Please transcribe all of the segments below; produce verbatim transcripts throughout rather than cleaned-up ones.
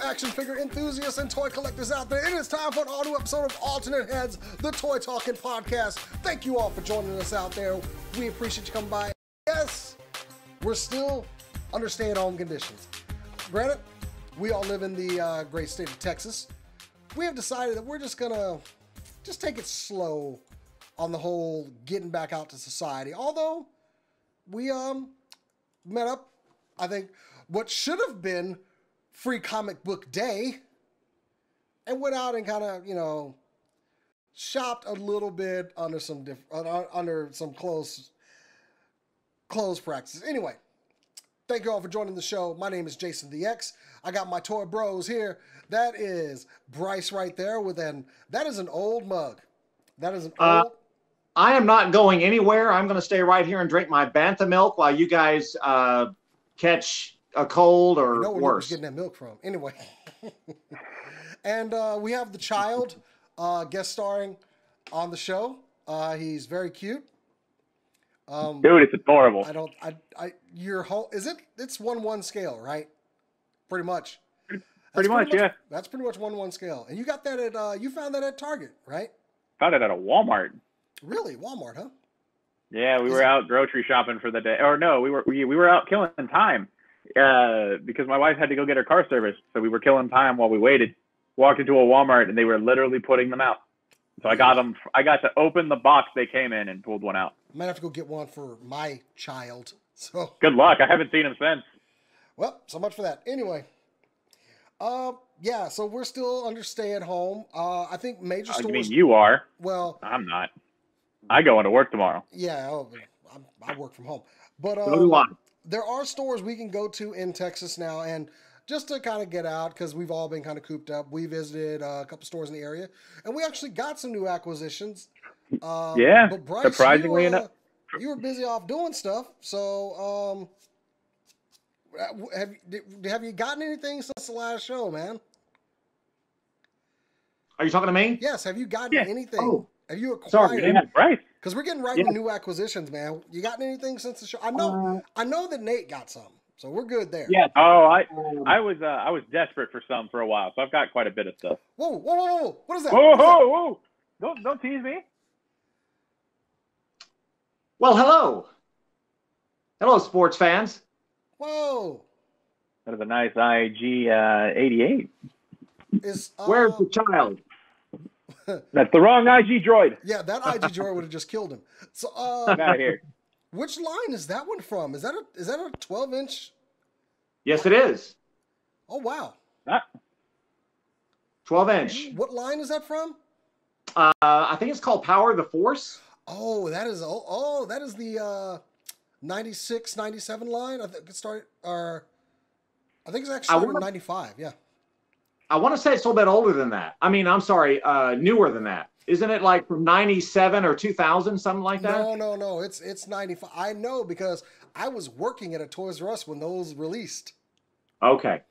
up action figure enthusiasts and toy collectors out there. It is time for an all-new episode of Alternate Heads, the Toy Talking Podcast. Thank you all for joining us out there. We appreciate you coming by. Yes, we're still under stay-at-home conditions. Granted, we all live in the uh, great state of Texas. We have decided that we're just gonna just take it slow on the whole getting back out to society. Although we um met up, I think, what should have been free comic book day, and went out and kind of, you know, shopped a little bit under some diff uh, under some close close practices. Anyway, thank you all for joining the show. My name is Jason the X. I got my toy bros here. That is Bryce right there with an, that is an old mug. That is an uh, old. I am not going anywhere. I'm going to stay right here and drink my Bantha milk while you guys uh, catch a cold or you know where worse. You know where you're getting that milk from. Anyway. And uh, we have the child uh, guest starring on the show. Uh, he's very cute. Um, Dude, it's adorable. I don't. I. I. Your whole is it? It's one one scale, right? Pretty much. Pretty, pretty much, much, yeah. That's pretty much one one scale. And you got that at. Uh, you found that at Target, right? Found it at a Walmart. Really, Walmart, huh? Yeah, we is were it? out grocery shopping for the day, or no, we were we, we were out killing time, uh, because my wife had to go get her car serviced, so we were killing time while we waited. Walked into a Walmart and they were literally putting them out. So I got them. I got to open the box they came in and pulled one out. I might have to go get one for my child. So good luck. I haven't seen him since. Well, so much for that. Anyway, uh, yeah. So we're still under stay at home. Uh, I think major stores. I mean, you are. Well, I'm not. I go into work tomorrow. Yeah, I, I work from home. But uh, there are stores we can go to in Texas now, and just to kind of get out, because we've all been kind of cooped up. We visited uh, a couple stores in the area, and we actually got some new acquisitions. Um, yeah, but Bryce, surprisingly you, uh, enough, you were busy off doing stuff. So, um, have have you gotten anything since the last show, man? Are you talking to me? Yes. Have you gotten yeah. anything? Oh. Have you acquired? Sorry, right? Because we're getting right yeah. with new acquisitions, man. You gotten anything since the show? I know, uh, I know that Nate got some. So we're good there. Yeah. Oh, I I was uh, I was desperate for some for a while, so I've got quite a bit of stuff. Whoa, whoa, whoa, whoa! What is that? Whoa, is whoa, that? whoa! Don't don't tease me. Well, hello, hello, sports fans. Whoa! That is a nice I G uh, eighty-eight. Is uh... where's the child? That's the wrong I G droid. Yeah, that I G droid would have just killed him. So uh, out of here. Which line is that one from? Is that a is that a twelve inch? Yes, it is. Oh wow! That twelve inch. What line is that from? Uh, I think it's called Power of the Force. Oh, that is oh, oh that is the uh, ninety-six, ninety-seven line. I think it started. Or uh, I think it's actually wanna, ninety-five. Yeah. I want to say it's a little bit older than that. I mean, I'm sorry, uh, newer than that. Isn't it like from ninety-seven or two thousand, something like that? No, no, no. It's it's ninety-five. I know because I was working at a Toys R Us when those released. Okay.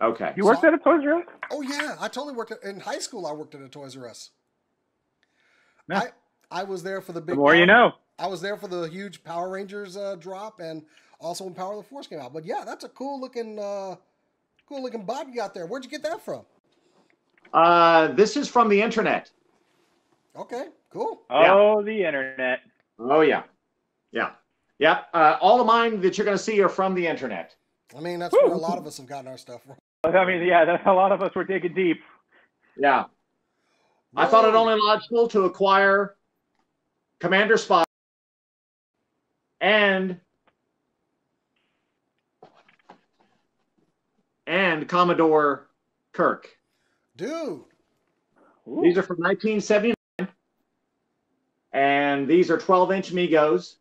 Okay. You worked so, at a Toys R Us? Oh, yeah. I totally worked. At, in high school, I worked at a Toys R Us. No. I, I was there for the big... The more power, you know. I was there for the huge Power Rangers uh, drop and also when Power of the Force came out. But, yeah, that's a cool-looking uh, cool looking Bob you got there. Where'd you get that from? Uh, this is from the internet. Okay, cool. Oh, yeah. The internet. Oh, yeah. Yeah. Yeah. Uh, all of mine that you're going to see are from the internet. I mean, that's Woo! where a lot of us have gotten our stuff from. I mean, yeah, that's a lot of us were digging deep. Yeah. Whoa. I thought it only logical to acquire Commander Spy and, and Commodore Kirk. Dude. Ooh. These are from nineteen seventy-nine. And these are twelve inch Migos.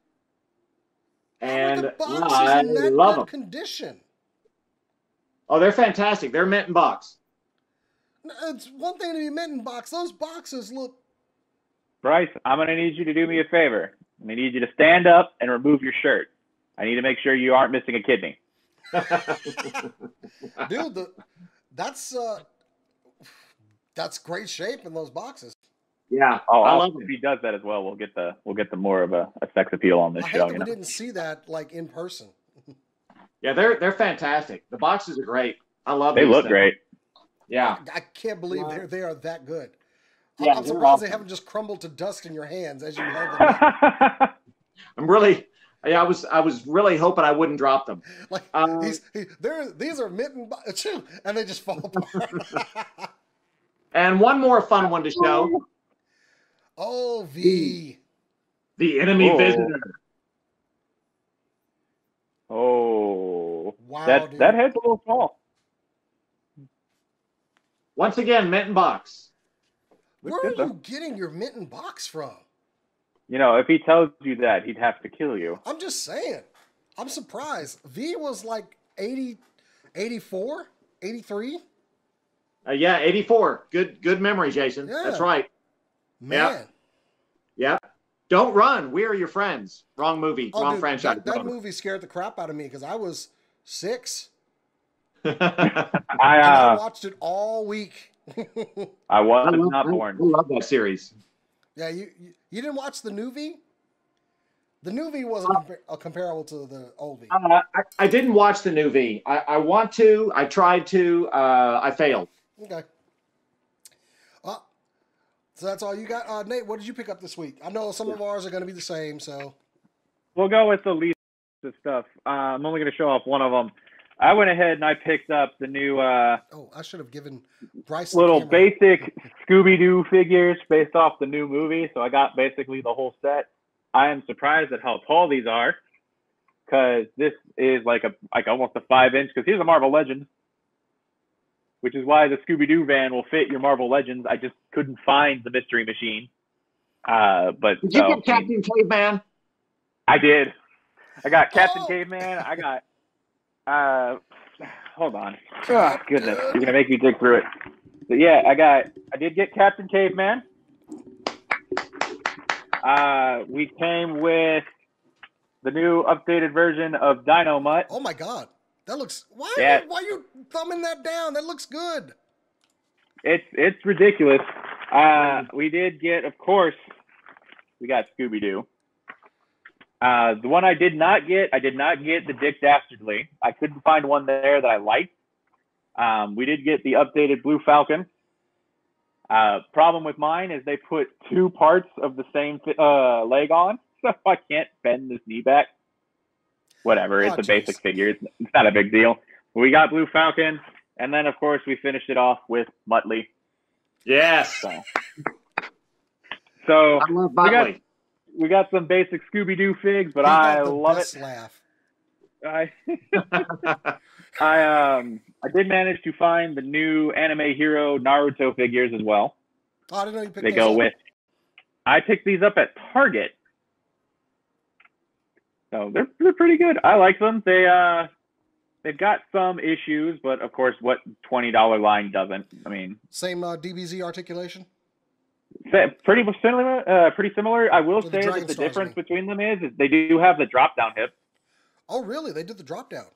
And oh, I in love them. Condition. Oh, they're fantastic. They're mint in box. It's one thing to be mint in box. Those boxes look. Bryce, I'm going to need you to do me a favor. I'm going to need you to stand up and remove your shirt. I need to make sure you aren't missing a kidney. Dude, the, that's. Uh... That's great shape in those boxes. Yeah, oh, I love if it. He does that as well. We'll get the we'll get the more of a, a sex appeal on this I show. Hate that we know? didn't see that like in person. Yeah, they're they're fantastic. The boxes are great. I love. They look things. great. Yeah. I, I can't believe yeah. they're, they are that good. Yeah, I'm surprised awesome. they haven't just crumbled to dust in your hands as you held them up. I'm really, yeah, I was, I was really hoping I wouldn't drop them. Like um, these, he, there, these are mitten, and they just fall apart. And one more fun one to show. Oh, the the enemy oh. visitor. Oh, wow! That dude. that head's a little small. Once again, mint and box. Where are you getting your mint and box from? You know, if he tells you that, he'd have to kill you. I'm just saying. I'm surprised. V was like eighty, eighty-four, eighty-three. Uh, yeah, eighty-four. Good, good memory, Jason. Yeah. That's right. Man. Yeah. Yep. Don't run. We are your friends. Wrong movie. Oh, wrong dude, franchise. That, that movie scared the crap out of me because I was six. I, uh, I watched it all week. I was not born. I love that series. Yeah, you, you you didn't watch the newbie? The newbie wasn't uh, compa comparable to the oldie. Uh, I, I didn't watch the newbie. I, I want to. I tried to. Uh, I failed. Okay. Uh, so that's all you got, uh, Nate. What did you pick up this week? I know some of ours are going to be the same, so we'll go with the least of stuff. Uh, I'm only going to show off one of them. I went ahead and I picked up the new. Uh, oh, I should have given Bryce little basic Scooby-Doo figures based off the new movie. So I got basically the whole set. I am surprised at how tall these are, because this is like a like almost a five inch. Because here's a Marvel Legends, which is why the Scooby-Doo van will fit your Marvel Legends. I just couldn't find the Mystery Machine. Uh, but did you so, get Captain Caveman? I did. I got Captain oh. Caveman. I got. Uh, hold on. Oh, goodness. You're going to make me dig through it. But yeah, I got, I did get Captain Caveman. Uh, we came with the new updated version of Dino Mutt. Oh my God. That looks, why, yeah. why are you thumbing that down? That looks good. It's, it's ridiculous. Uh, we did get, of course, we got Scooby-Doo. Uh, the one I did not get, I did not get the Dick Dastardly. I couldn't find one there that I liked. Um, we did get the updated Blue Falcon. Uh, problem with mine is they put two parts of the same uh, leg on, so I can't bend this knee back. Whatever, oh, it's geez. a basic figure. It's, it's not a big deal. We got Blue Falcon, and then, of course, we finished it off with Muttley. Yes! So, so I love Muttley. We got some basic Scooby-Doo figs, but I love it. Laugh. I I um I did manage to find the new anime hero Naruto figures as well. Oh, I didn't know you picked They go up. with. I picked these up at Target. So they're they're pretty good. I like them. They uh they've got some issues, but of course, what twenty dollar line doesn't? I mean, same uh, D B Z articulation. Pretty similar. Uh, pretty similar. I will so say the that the difference mean. between them is, is they do have the drop down hips. Oh, really? They did the drop down.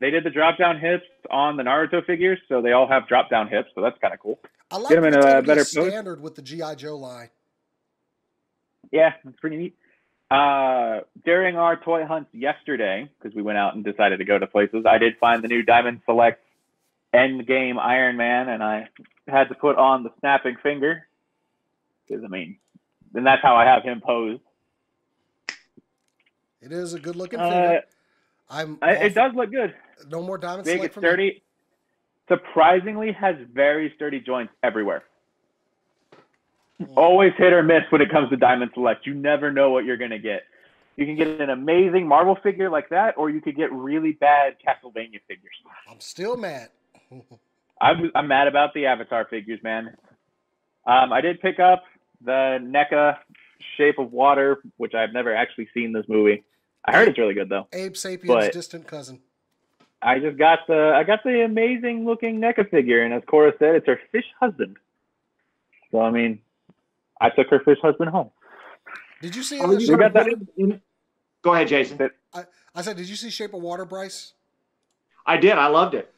They did the drop down hips on the Naruto figures, so they all have drop down hips. So that's kind of cool. I like Get them in a better standard post. with the G I Joe line. Yeah, that's pretty neat. Uh, during our toy hunts yesterday, because we went out and decided to go to places, I did find the new Diamond Select Endgame Iron Man, and I had to put on the snapping finger. I mean, and that's how I have him posed. It is a good looking figure. Uh, I'm I, it does look good. No more diamonds. Big, it's sturdy. Me. Surprisingly, has very sturdy joints everywhere. Mm. Always hit or miss when it comes to Diamond Select. You never know what you're going to get. You can get an amazing Marvel figure like that, or you could get really bad Castlevania figures. I'm still mad. I'm, I'm mad about the Avatar figures, man. Um, I did pick up the NECA Shape of Water, which I've never actually seen this movie. I heard it's really good though. Abe Sapien's distant cousin. I just got the I got the amazing looking NECA figure, and as Cora said, it's her fish husband. So I mean, I took her fish husband home. Did you see? Oh, you got that? Go ahead, Jason. I, I said, did you see Shape of Water, Bryce? I did. I loved it.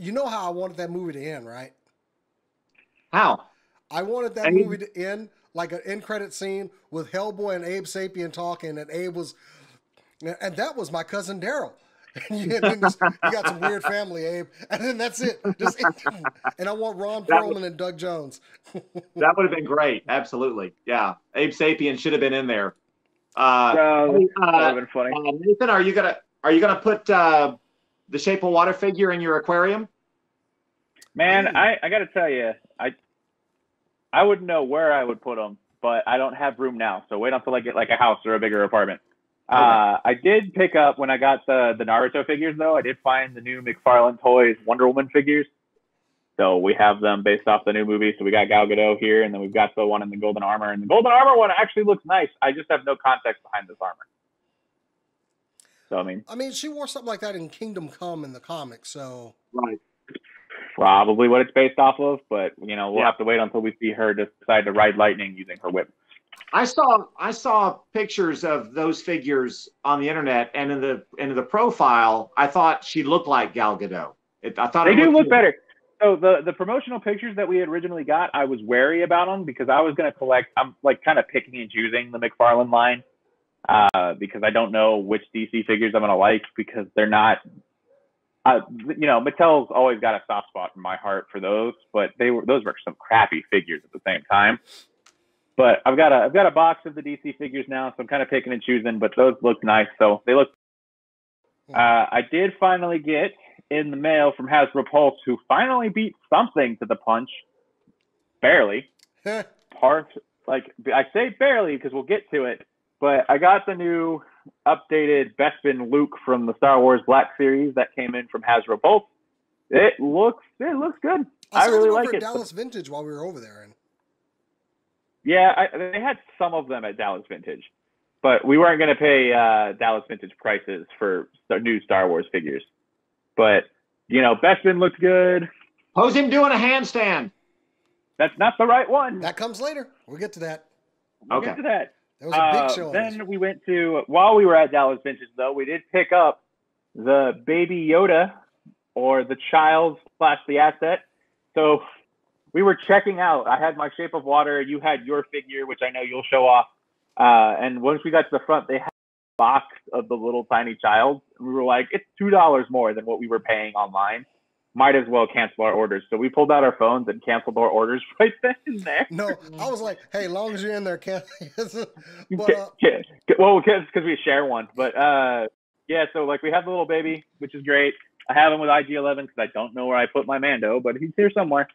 You know how I wanted that movie to end, right? How? I wanted that I mean, movie to end like an end credit scene with Hellboy and Abe Sapien talking, and Abe was, and that was my cousin Daryl. And then just, you got some weird family, Abe. And then that's it. Just, and I want Ron Perlman and Doug Jones. That would have been great. Absolutely. Yeah. Abe Sapien should have been in there. Uh, uh, that would have been funny. Uh, Nathan, are you gonna are you gonna put uh, the Shape of Water figure in your aquarium? Man, mm. I I gotta tell you, I I wouldn't know where I would put them, but I don't have room now. So wait until I get like a house or a bigger apartment. Uh, I did pick up, when I got the, the Naruto figures, though, I did find the new McFarlane Toys Wonder Woman figures. So we have them based off the new movie. So we got Gal Gadot here, and then we've got the one in the golden armor. And the golden armor one actually looks nice. I just have no context behind this armor. So, I mean... I mean, she wore something like that in Kingdom Come in the comics, so... Right. Probably what it's based off of, but, you know, we'll yeah. have to wait until we see her decide to ride lightning using her whip. I saw I saw pictures of those figures on the internet, and in the in the profile, I thought she looked like Gal Gadot. It, I thought they it do look good. better. So the the promotional pictures that we had originally got, I was wary about them because I was going to collect. I'm like kind of picking and choosing the McFarlane line uh, because I don't know which D C figures I'm going to like because they're not. Uh, you know, Mattel's always got a soft spot in my heart for those, but they were those were some crappy figures at the same time. But I've got a I've got a box of the D C figures now, so I'm kind of picking and choosing. But those look nice, so they look. Uh, I did finally get in the mail from Hasbro Pulse, who finally beat something to the punch, barely. Part like I say barely because we'll get to it. But I got the new updated Bespin Luke from the Star Wars Black Series that came in from Hasbro Pulse. It looks it looks good. I, I really like it. Dallas Vintage while we were over there. And yeah, I, they had some of them at Dallas Vintage, but we weren't going to pay uh, Dallas Vintage prices for new Star Wars figures. But, you know, Bespin looked good. How's him doing a handstand? That's not the right one. That comes later. We'll get to that. We'll okay. get to that. That was a big uh, show. Then we went to, while we were at Dallas Vintage, though, we did pick up the Baby Yoda, or the child slash the asset. So... we were checking out. I had my Shape of Water. You had your figure, which I know you'll show off. Uh, and once we got to the front, they had a box of the little tiny child. And we were like, it's two dollars more than what we were paying online. Might as well cancel our orders. So we pulled out our phones and canceled our orders right then and there. No, I was like, hey, long as you're in there, cancel. but, uh... Well, because we share one. But, uh, yeah, so, like, we have the little baby, which is great. I have him with I G eleven because I don't know where I put my Mando, but he's here somewhere.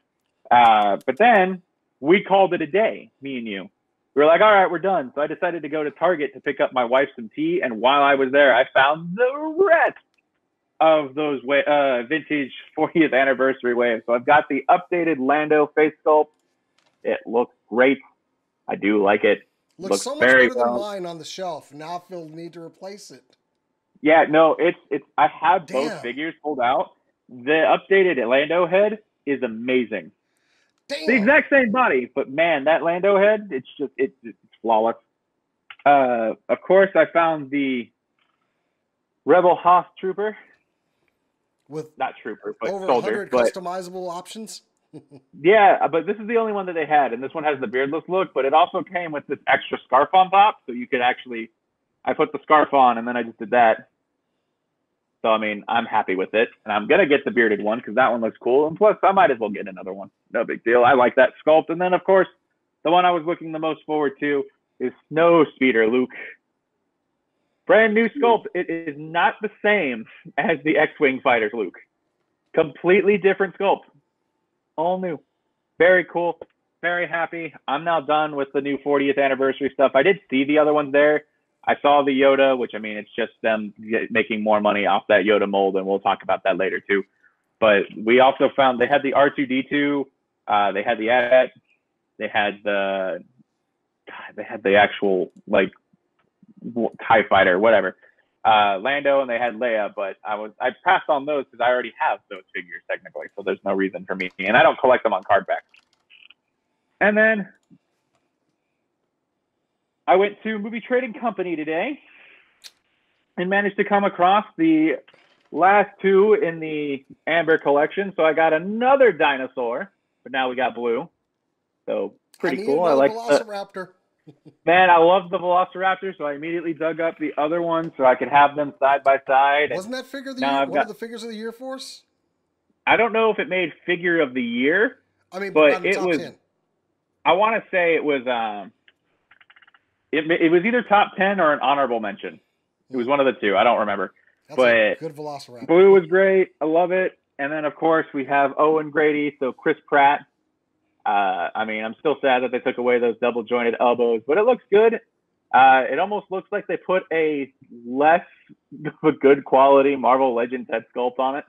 Uh, but then we called it a day, me and you. We were like, all right, we're done. So I decided to go to Target to pick up my wife some tea. And while I was there, I found the rest of those uh, vintage fortieth anniversary waves. So I've got the updated Lando face sculpt. It looks great. I do like it. Looks, looks so much better well. than mine on the shelf. Now I feel the need to replace it. Yeah, no, it's it's. I have Damn. both figures pulled out. The updated Lando head is amazing. Damn. The exact same body, but man, that Lando head, it's just, it, it's flawless. Uh, of course, I found the Rebel Hoth Trooper. With Not Trooper, but over soldier. But, customizable options? Yeah, but this is the only one that they had, and this one has the beardless look, but it also came with this extra scarf on top, so you could actually, I put the scarf on, and then I just did that. So, I mean, I'm happy with it. And I'm going to get the bearded one because that one looks cool. And plus, I might as well get another one. No big deal. I like that sculpt. And then, of course, the one I was looking the most forward to is Snowspeeder Luke. Brand new sculpt. It is not the same as the X-Wing Fighters Luke. Completely different sculpt. All new. Very cool. Very happy. I'm now done with the new fortieth anniversary stuff. I did see the other ones there. I saw the Yoda, which, I mean, it's just them making more money off that Yoda mold, and we'll talk about that later, too. But we also found they had the R two D two. Uh, they had the AT-AT. They had the God, they had the actual, like, TIE Fighter, whatever. Uh, Lando, and they had Leia, but I was I passed on those because I already have those figures, technically, so there's no reason for me. And I don't collect them on card backs. And then... I went to Movie Trading Company today and managed to come across the last two in the Amber collection. So I got another dinosaur, but now we got Blue. So pretty I cool. I like the Velociraptor. Man, I loved the Velociraptor, so I immediately dug up the other one so I could have them side by side. Wasn't that figure of the year, one got, of the figures of the year for us? I don't know if it made figure of the year. I mean, but, but it was. ten. I want to say it was. Um, it it was either top ten or an honorable mention. It was one of the two. I don't remember. That's but a good Velociraptor. Blue was great. I love it. And then of course we have Owen Grady. So Chris Pratt. Uh, I mean, I'm still sad that they took away those double jointed elbows, but it looks good. Uh, it almost looks like they put a less good quality Marvel Legends head sculpt on it.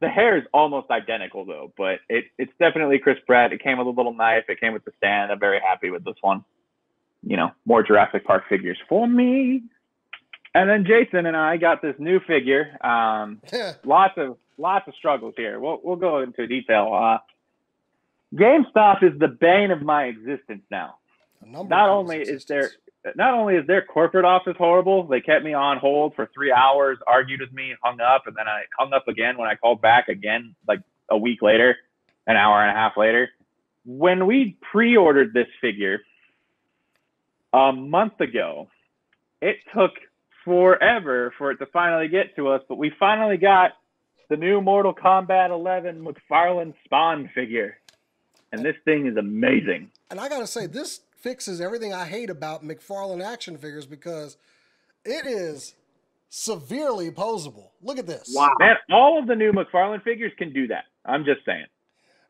The hair is almost identical though, but it, it's definitely Chris Pratt. It came with a little knife. It came with the stand. I'm very happy with this one. You know, more Jurassic Park figures for me. And then Jason and I got this new figure. Um, lots of lots of struggles here. We'll we'll go into detail. Uh, GameStop is the bane of my existence now. Not only is there not only is their corporate office horrible, they kept me on hold for three hours, argued with me, hung up, and then I hung up again when I called back again, like a week later, an hour and a half later. When we pre-ordered this figure a month ago, it took forever for it to finally get to us, but we finally got the new Mortal Kombat eleven McFarlane Spawn figure, and this thing is amazing. And I gotta say, this fixes everything I hate about McFarlane action figures, because it is severely posable. Look at this. Wow, man, all of the new McFarlane figures can do that. I'm just saying.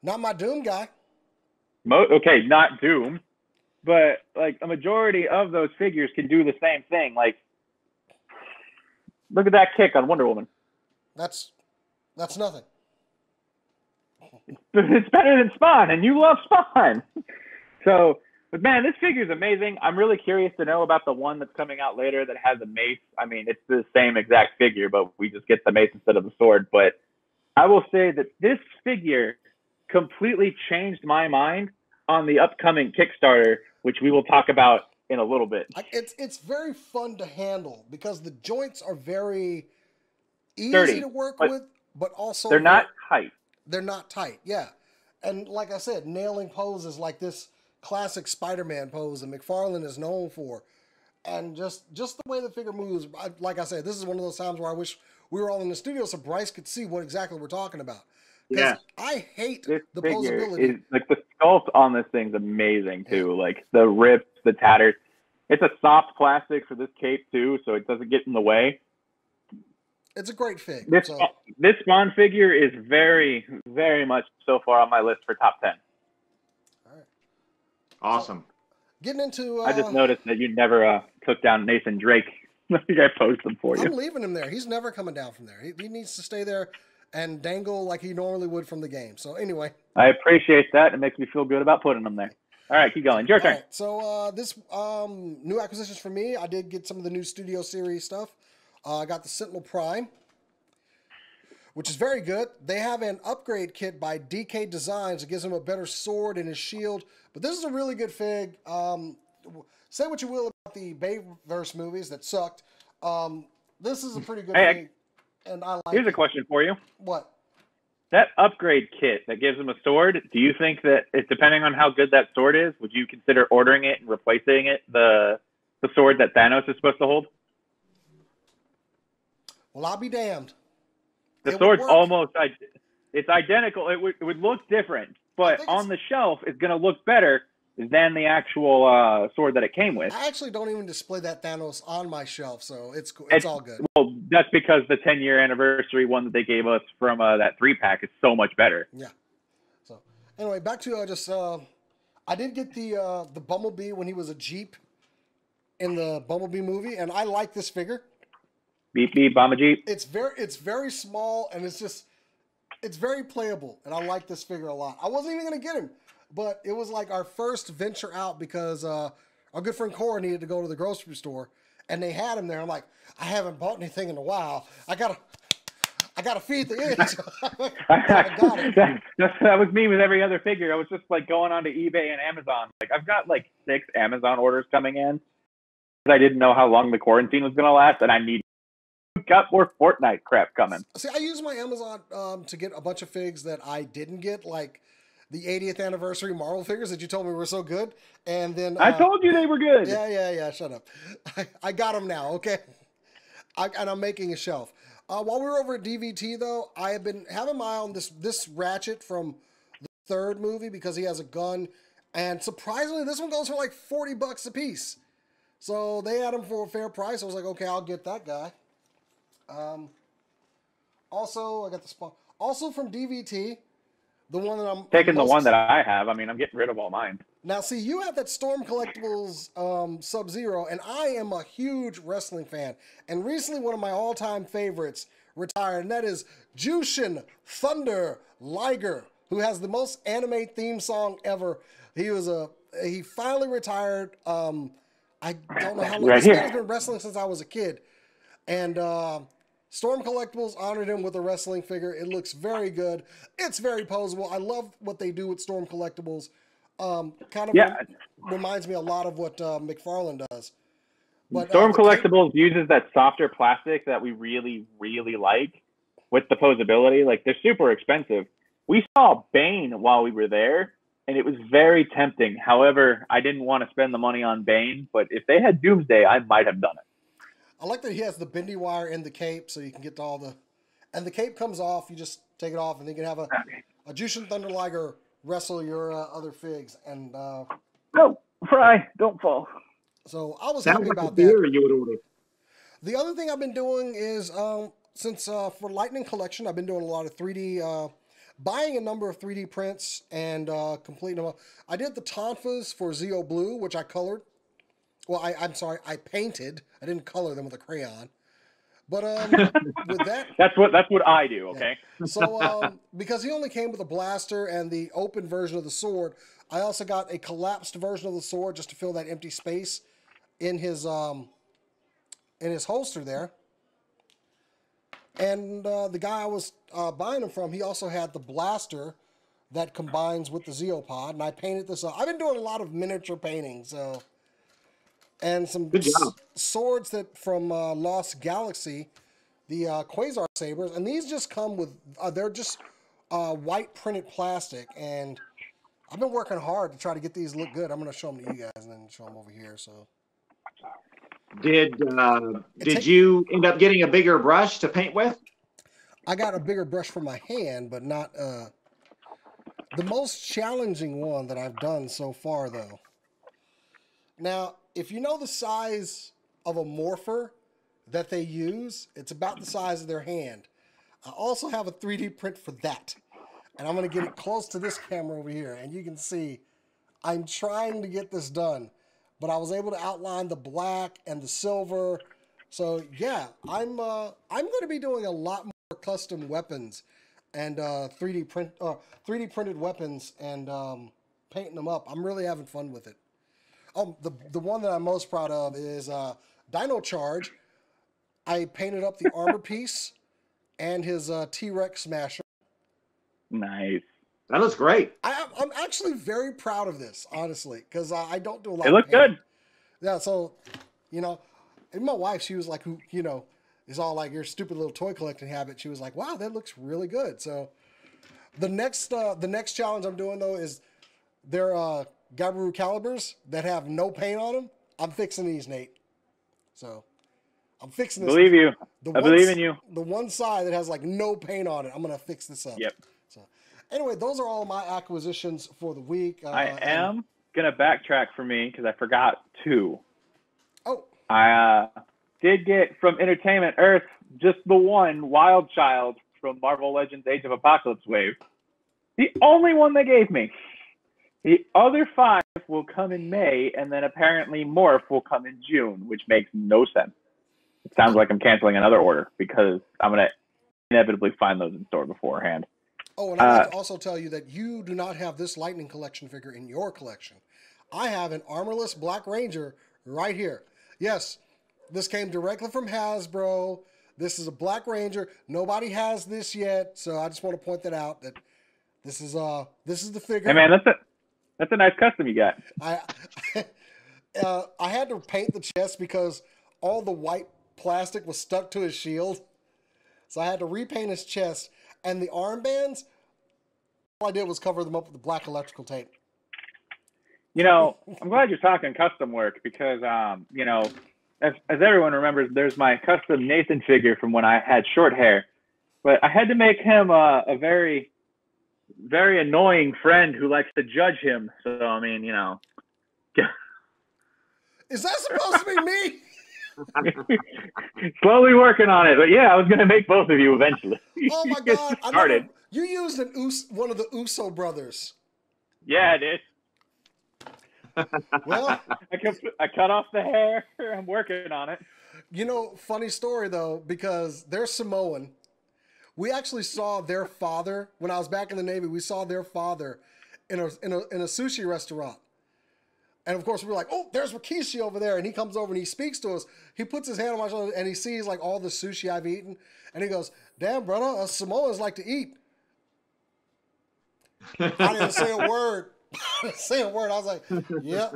Not my Doom guy. Mo okay, not Doom, but like a majority of those figures can do the same thing. Like, look at that kick on Wonder Woman. That's that's nothing. It's better than Spawn, and you love Spawn. So, but man, this figure is amazing. I'm really curious to know about the one that's coming out later that has a mace. I mean, it's the same exact figure, but we just get the mace instead of the sword. But I will say that this figure completely changed my mind on the upcoming Kickstarter, which we will talk about in a little bit. It's it's very fun to handle because the joints are very easy Dirty, to work but with, but also they're not tight. They're not tight, yeah. And like I said, nailing poses like this classic Spider-Man pose that McFarlane is known for, and just just the way the figure moves. I, like I said, this is one of those times where I wish we were all in the studio so Bryce could see what exactly we're talking about. Yeah, I hate this the figure posability. Is, like the sculpt on this thing's amazing too. Yeah. Like the rips, the tatters. It's a soft plastic for this cape too, so it doesn't get in the way. It's a great fig. This, so. This Spawn figure is very, very much so far on my list for top ten. All right. Awesome. So, getting into... Uh, I just noticed that you never uh, took down Nathan Drake. I think I posted him for you. I'm leaving him there. He's never coming down from there. He, he needs to stay there and dangle like he normally would from the game. So anyway. I appreciate that. It makes me feel good about putting him there. All right, keep going. Your turn. Right, so uh, this um, new acquisitions for me, I did get some of the new Studio Series stuff. Uh, I got the Sentinel Prime, which is very good. They have an upgrade kit by D K Designs that gives him a better sword and his shield. But this is a really good fig. Um, say what you will about the Bayverse movies that sucked. Um, this is a pretty good hey, fig, and I like Here's it. a question for you. What? That upgrade kit that gives him a sword, do you think that, it's depending on how good that sword is, would you consider ordering it and replacing it, the the sword that Thanos is supposed to hold? Well, I'll be damned. The it sword's almost, it's identical. It would, it would look different, but on the shelf, it's going to look better than the actual uh, sword that it came with. I actually don't even display that Thanos on my shelf, so it's, it's, it's all good. Well, that's because the ten-year anniversary one that they gave us from uh, that three-pack is so much better. Yeah. So, anyway, back to uh, just, uh, I did get the, uh, the Bumblebee when he was a Jeep in the Bumblebee movie, and I like this figure. Beep, beep, bomb a Jeep. It's very, it's very small, and it's just, it's very playable, and I like this figure a lot. I wasn't even going to get him, but it was like our first venture out because uh, our good friend Cora needed to go to the grocery store, and they had him there. I'm like, I haven't bought anything in a while. I gotta, I gotta feed the itch. I got it. that, that, that was me with every other figure. I was just like going onto eBay and Amazon. Like I've got like six Amazon orders coming in, because I didn't know how long the quarantine was going to last, and I need. Got more Fortnite crap coming. See, I use my Amazon um, to get a bunch of figs that I didn't get. Like the eightieth anniversary Marvel figures that you told me were so good. And then I uh, told you they were good. Yeah, yeah, yeah. Shut up. I, I got them now. Okay. I, and I'm making a shelf. Uh, while we were over at D V T though, I have been having my eye on this, this Ratchet from the third movie because he has a gun. And surprisingly, this one goes for like forty bucks a piece. So they had him for a fair price. I was like, okay, I'll get that guy. Um, also, I got the Spawn. Also from D V T, the one that I'm taking the one that I have. I mean, I'm getting rid of all mine. Now, see, you have that Storm Collectibles um, Sub-Zero, and I am a huge wrestling fan. And recently, one of my all-time favorites retired, and that is Jushin Thunder Liger, who has the most anime theme song ever. He was a he finally retired. Um, I don't know how long. Right, he's been wrestling since I was a kid, and uh, Storm Collectibles honored him with a wrestling figure. It looks very good. It's very poseable. I love what they do with Storm Collectibles. Um, kind of yeah. re reminds me a lot of what uh, McFarlane does. But, Storm uh, Collectibles uses that softer plastic that we really, really like with the posability. Like, they're super expensive. We saw Bane while we were there, and it was very tempting. However, I didn't want to spend the money on Bane, but if they had Doomsday, I might have done it. I like that he has the bendy wire in the cape, so you can get to all the... And the cape comes off. You just take it off, and you can have a, okay. a Jushin Thunder Liger wrestle your uh, other figs. And uh, no, fry, don't fall. So I was happy about that. The other thing I've been doing is, um, since uh, for Lightning Collection, I've been doing a lot of three D... Uh, buying a number of three D prints and uh, completing them up. I did the Tonfas for Zeo Blue, which I colored. Well, I, I'm sorry, I painted. I didn't color them with a crayon. But um, with that... That's what that's what I do, okay? Yeah. So, um, because he only came with a blaster and the open version of the sword, I also got a collapsed version of the sword just to fill that empty space in his, um, in his holster there. And uh, the guy I was uh, buying him from, he also had the blaster that combines with the Zeopod, and I painted this up. I've been doing a lot of miniature painting, so and some swords that from uh, Lost Galaxy, the uh, Quasar sabers, and these just come with uh, they're just uh, white printed plastic, and I've been working hard to try to get these look good. I'm going to show them to you guys and then show them over here. So. Did uh, did you end up getting a bigger brush to paint with? I got a bigger brush for my hand, but not uh, the most challenging one that I've done so far, though. Now, if you know the size of a morpher that they use, it's about the size of their hand. I also have a three D print for that, and I'm going to get it close to this camera over here, and you can see I'm trying to get this done. But I was able to outline the black and the silver. So yeah, I'm uh, I'm going to be doing a lot more custom weapons and uh, three D print uh, three D printed weapons and um, painting them up. I'm really having fun with it. Um, the the one that I'm most proud of is uh, Dino Charge. I painted up the armor piece and his uh, T-Rex smasher. Nice. That looks great. I, I'm actually very proud of this, honestly, because I, I don't do a lot. It looked good. Yeah, so, you know, and my wife, she was like, who, you know, is all like your stupid little toy collecting habit. She was like, wow, that looks really good. So, the next uh, the next challenge I'm doing though is their uh, Gabiru calibers that have no paint on them. I'm fixing these, Nate. So, I'm fixing this. Believe you. I believe in you. The one side that has like no paint on it, I'm gonna fix this up. Yep. So. Anyway, those are all my acquisitions for the week. Uh, I am going to backtrack for me because I forgot two. Oh. I uh, did get from Entertainment Earth just the one Wild Child from Marvel Legends Age of Apocalypse Wave. The only one they gave me. The other five will come in May, and then apparently Morph will come in June, which makes no sense. It sounds like I'm canceling another order because I'm going to inevitably find those in store beforehand. Oh, and I have uh, to also tell you that you do not have this Lightning Collection figure in your collection. I have an armorless Black Ranger right here. Yes, this came directly from Hasbro. This is a Black Ranger. Nobody has this yet, so I just want to point that out. That this is uh this is the figure. Hey man, that's a that's a nice custom you got. I uh, I had to paint the chest because all the white plastic was stuck to his shield, so I had to repaint his chest. And the armbands, all I did was cover them up with the black electrical tape. You know, I'm glad you're talking custom work because, um, you know, as, as everyone remembers, there's my custom Nathan figure from when I had short hair. But I had to make him a, a very, very annoying friend who likes to judge him. So, I mean, you know. Is that supposed to be me? Slowly working on it. But, yeah, I was going to make both of you eventually. Oh, my God. I started. Never, you used an Us, one of the Uso brothers. Yeah, I did. Well, I, can, I cut off the hair. I'm working on it. You know, funny story, though, because they're Samoan. We actually saw their father when I was back in the Navy. We saw their father in a, in a, in a sushi restaurant. And, of course, we were like, oh, there's Rikishi over there. And he comes over and he speaks to us. He puts his hand on my shoulder and he sees, like, all the sushi I've eaten. And he goes, damn, brother, us Samoans like to eat. I didn't say a word. Say a word. I was like, yeah.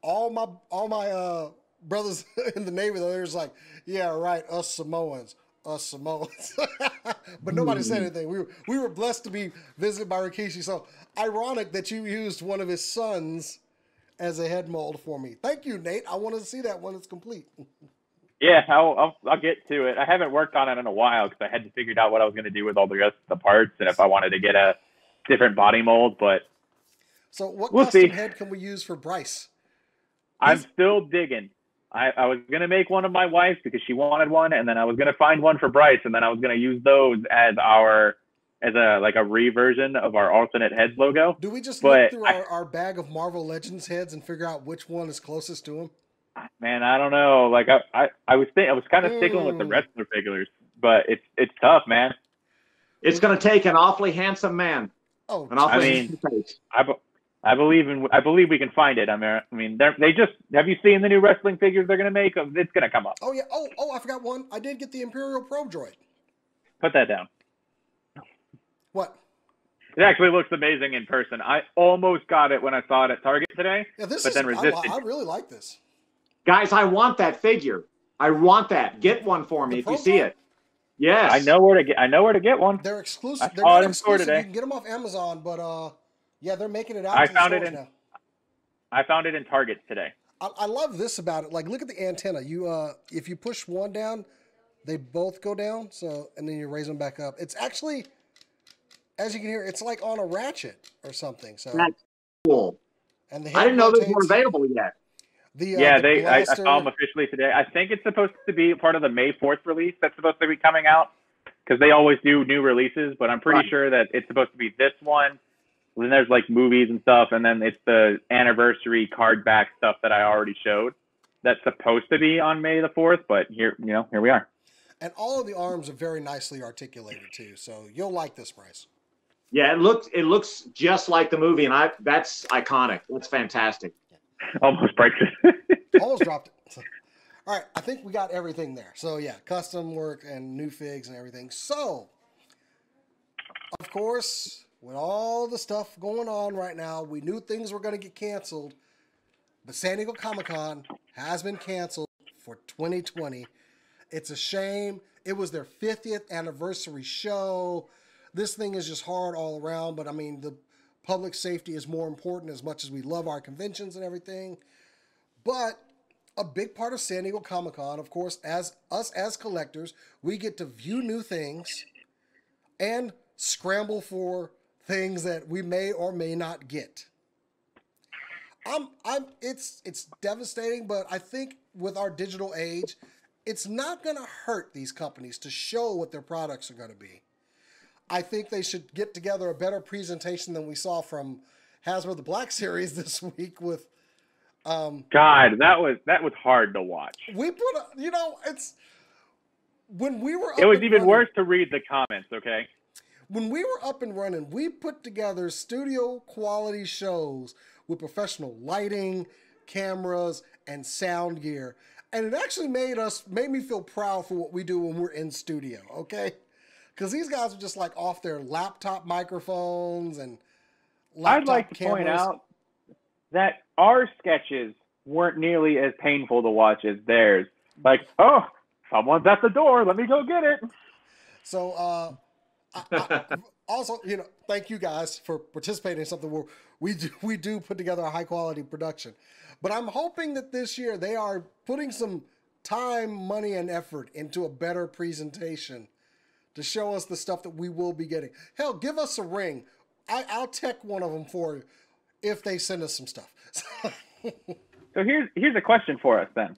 All my all my uh, brothers in the Navy, they're just like, yeah, right. Us Samoans, us Samoans. But nobody said anything. We were we were blessed to be visited by Rikishi. So ironic that you used one of his sons as a head mold for me. Thank you, Nate. I want to see that when it's complete. Yeah, I'll, I'll I'll get to it. I haven't worked on it in a while because I hadn't figured out what I was going to do with all the rest of the parts and if I wanted to get a different body mold, but. So what we'll custom see. head can we use for Bryce? I'm He's... still digging. I, I was going to make one of my wife because she wanted one. And then I was going to find one for Bryce. And then I was going to use those as our, as a, like a reversion of our alternate heads logo. Do we just but look through I... our, our bag of Marvel Legends heads and figure out which one is closest to him? Man, I don't know. Like I, I, I was think I was kind of mm. sticking with the wrestler figures, but it's, it's tough, man. It's going to take an awfully handsome man. Oh, an awfully I mean, I, I believe in. I believe we can find it. I mean, I mean, they just. Have you seen the new wrestling figures they're gonna make? It's gonna come up. Oh yeah. Oh oh, I forgot one. I did get the Imperial Probe Droid. Put that down. What? It actually looks amazing in person. I almost got it when I saw it at Target today. Yeah, this but is. Then resisted. I, I really like this. Guys, I want that figure. I want that. Get one for me if you see it. Yes. I know where to get. I know where to get one. They're exclusive. They're not exclusive. You can get them off Amazon, but uh. Yeah, they're making it out. I found it in. Now. I found it in Target today. I, I love this about it. Like, look at the antenna. You, uh, if you push one down, they both go down. So, and then you raise them back up. It's actually, as you can hear, it's like on a ratchet or something. So that's cool. And the I didn't know these were available yet. The, uh, yeah, the they. I, I saw them officially today. I think it's supposed to be part of the May fourth release that's supposed to be coming out because they always do new releases. But I'm pretty right. sure that it's supposed to be this one. Then there's like movies and stuff, and then it's the anniversary card back stuff that I already showed. That's supposed to be on May the fourth, but here, you know, here we are. And all of the arms are very nicely articulated too, so you'll like this, Bryce. Yeah, it looks it looks just like the movie, and I that's iconic. That's fantastic. Almost breaks it. Almost dropped it. All right, I think we got everything there. So yeah, custom work and new figs and everything. So, of course. With all the stuff going on right now, we knew things were going to get canceled. But San Diego Comic-Con has been canceled for twenty twenty. It's a shame. It was their fiftieth anniversary show. This thing is just hard all around. But, I mean, the public safety is more important as much as we love our conventions and everything. But a big part of San Diego Comic-Con, of course, as us as collectors, we get to view new things and scramble for things that we may or may not get. I'm, I'm, it's, it's devastating, but I think with our digital age, it's not going to hurt these companies to show what their products are going to be. I think they should get together a better presentation than we saw from Hasbro the Black Series this week with, um, God, that was, that was hard to watch. We put, a, you know, it's when we were, it was even running, worse to read the comments. Okay. When we were up and running, we put together studio quality shows with professional lighting, cameras, and sound gear. And it actually made us, made me feel proud for what we do when we're in studio, okay? Because these guys are just like off their laptop microphones and laptop I'd like to cameras. point out that our sketches weren't nearly as painful to watch as theirs. Like, oh, someone's at the door. Let me go get it. So, uh... I, I, also, you know, thank you guys for participating in something where we do, we do put together a high quality production. But I'm hoping that this year they are putting some time, money, and effort into a better presentation to show us the stuff that we will be getting. Hell, give us a ring. I, I'll tech one of them for you if they send us some stuff. So here's here's a question for us then.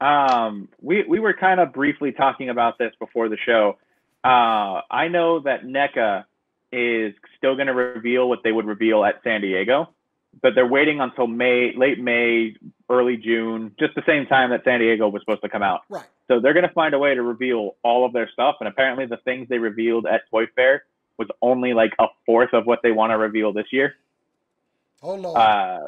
Um, we, we were kind of briefly talking about this before the show. Uh, I know that NECA is still going to reveal what they would reveal at San Diego, but they're waiting until May, late May, early June, just the same time that San Diego was supposed to come out. Right. So they're going to find a way to reveal all of their stuff. And apparently the things they revealed at Toy Fair was only like a fourth of what they want to reveal this year. Oh, Lord. Uh,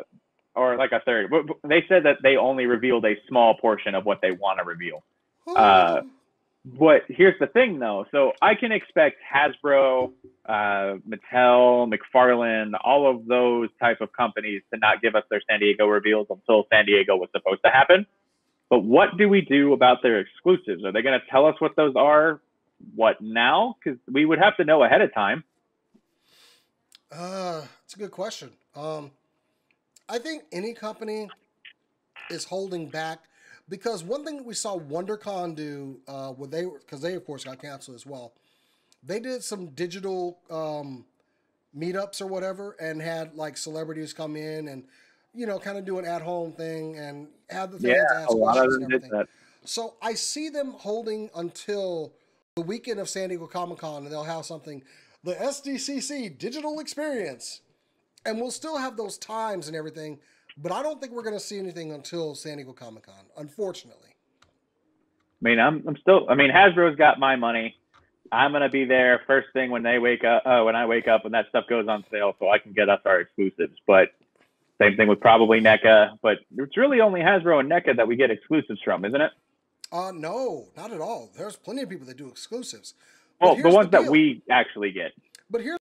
or like a third. They said that they only revealed a small portion of what they want to reveal. Oh. Uh, but here's the thing, though. So I can expect Hasbro, uh, Mattel, McFarlane, all of those type of companies to not give us their San Diego reveals until San Diego was supposed to happen. But what do we do about their exclusives? Are they going to tell us what those are? What now? Because we would have to know ahead of time. Uh, it's a good question. Um, I think any company is holding back. Because one thing that we saw WonderCon do, uh, when they because they of course got canceled as well, they did some digital um, meetups or whatever, and had like celebrities come in and, you know, kind of do an at home thing and have the fans yeah, ask a lot questions of them and everything. Did that. So I see them holding until the weekend of San Diego Comic Con, and they'll have something, the S D C C digital experience, and we'll still have those times and everything. But I don't think we're going to see anything until San Diego Comic-Con, unfortunately. I mean, I'm, I'm still, I mean, Hasbro's got my money. I'm going to be there first thing when they wake up, uh, when I wake up, when that stuff goes on sale, so I can get us our exclusives. But same thing with probably NECA. But it's really only Hasbro and NECA that we get exclusives from, isn't it? Uh, no, not at all. There's plenty of people that do exclusives. Well, the ones that we actually get. But here's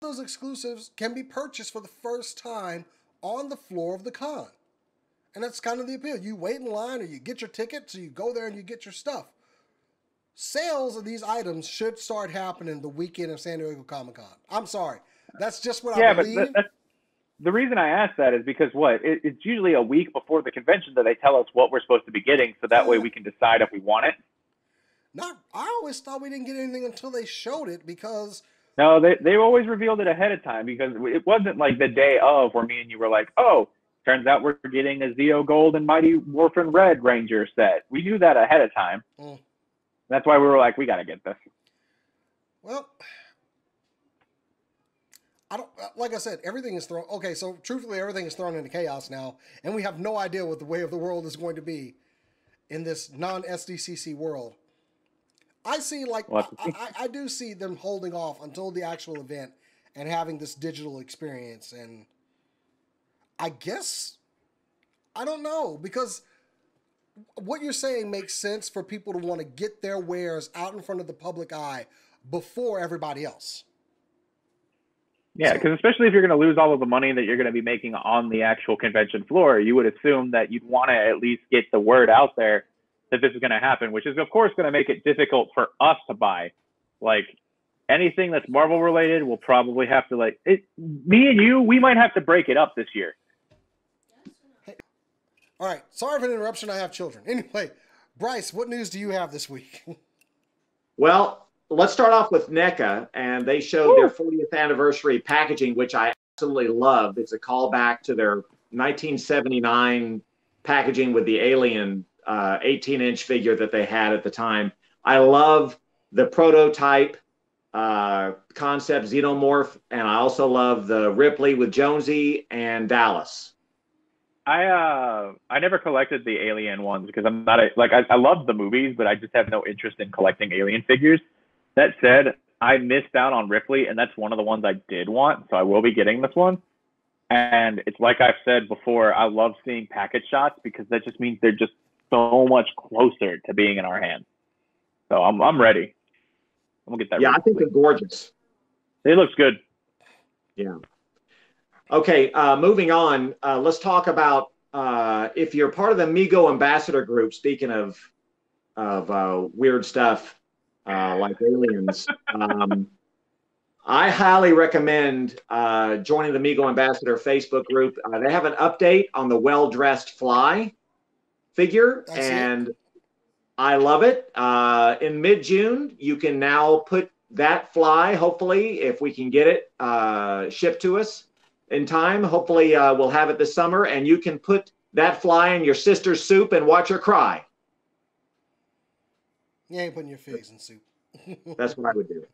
those exclusives can be purchased for the first time on the floor of the con. And that's kind of the appeal. You wait in line or you get your ticket, so you go there and you get your stuff. Sales of these items should start happening the weekend of San Diego Comic-Con. I'm sorry. That's just what yeah, I believe. But that's, the reason I asked that is because what? It, it's usually a week before the convention that they tell us what we're supposed to be getting, so that yeah. way we can decide if we want it. Not, I always thought we didn't get anything until they showed it because... No, they they always revealed it ahead of time, because it wasn't like the day of where me and you were like, oh, turns out we're getting a Zeo Gold and Mighty Morphin Red Ranger set. We knew that ahead of time. Mm. That's why we were like, we got to get this. Well, I don't, like I said, everything is thrown. Okay, so truthfully, everything is thrown into chaos now, and we have no idea what the way of the world is going to be in this non-S D C C world. I see, like, I, I, I do see them holding off until the actual event and having this digital experience. And I guess, I don't know, because what you're saying makes sense for people to want to get their wares out in front of the public eye before everybody else. Yeah, because so, especially if you're going to lose all of the money that you're going to be making on the actual convention floor, you would assume that you'd want to at least get the word out there that this is going to happen, which is of course going to make it difficult for us to buy. Like anything that's Marvel related, we'll probably have to like it. Me and you, we might have to break it up this year. Hey. All right, sorry for the interruption. I have children. Anyway, Bryce, what news do you have this week? Well, let's start off with NECA, and they showed Ooh. their fortieth anniversary packaging, which I absolutely love. It's a callback to their nineteen seventy-nine packaging with the alien Uh, eighteen inch figure that they had at the time. I love the prototype uh, concept Xenomorph, and I also love the Ripley with Jonesy and Dallas. I uh, I never collected the alien ones because I'm not a, like I, I love the movies, but I just have no interest in collecting alien figures. That said, I missed out on Ripley, and that's one of the ones I did want, so I will be getting this one. And it's like I've said before, I love seeing package shots because that just means they're just so much closer to being in our hands. So I'm I'm ready. I'm gonna get that. Yeah, ready. I think they're gorgeous. They look good. Yeah. Okay, uh, moving on. Uh, let's talk about uh, if you're part of the Mego Ambassador Group. Speaking of of uh, weird stuff uh, like aliens, um, I highly recommend uh, joining the Mego Ambassador Facebook group. Uh, they have an update on the well-dressed fly figure, That's and it. I love it. Uh, in mid-June, you can now put that fly, hopefully, if we can get it uh, shipped to us in time. Hopefully, uh, we'll have it this summer, and you can put that fly in your sister's soup and watch her cry. You ain't putting your figs in soup. That's what I would do.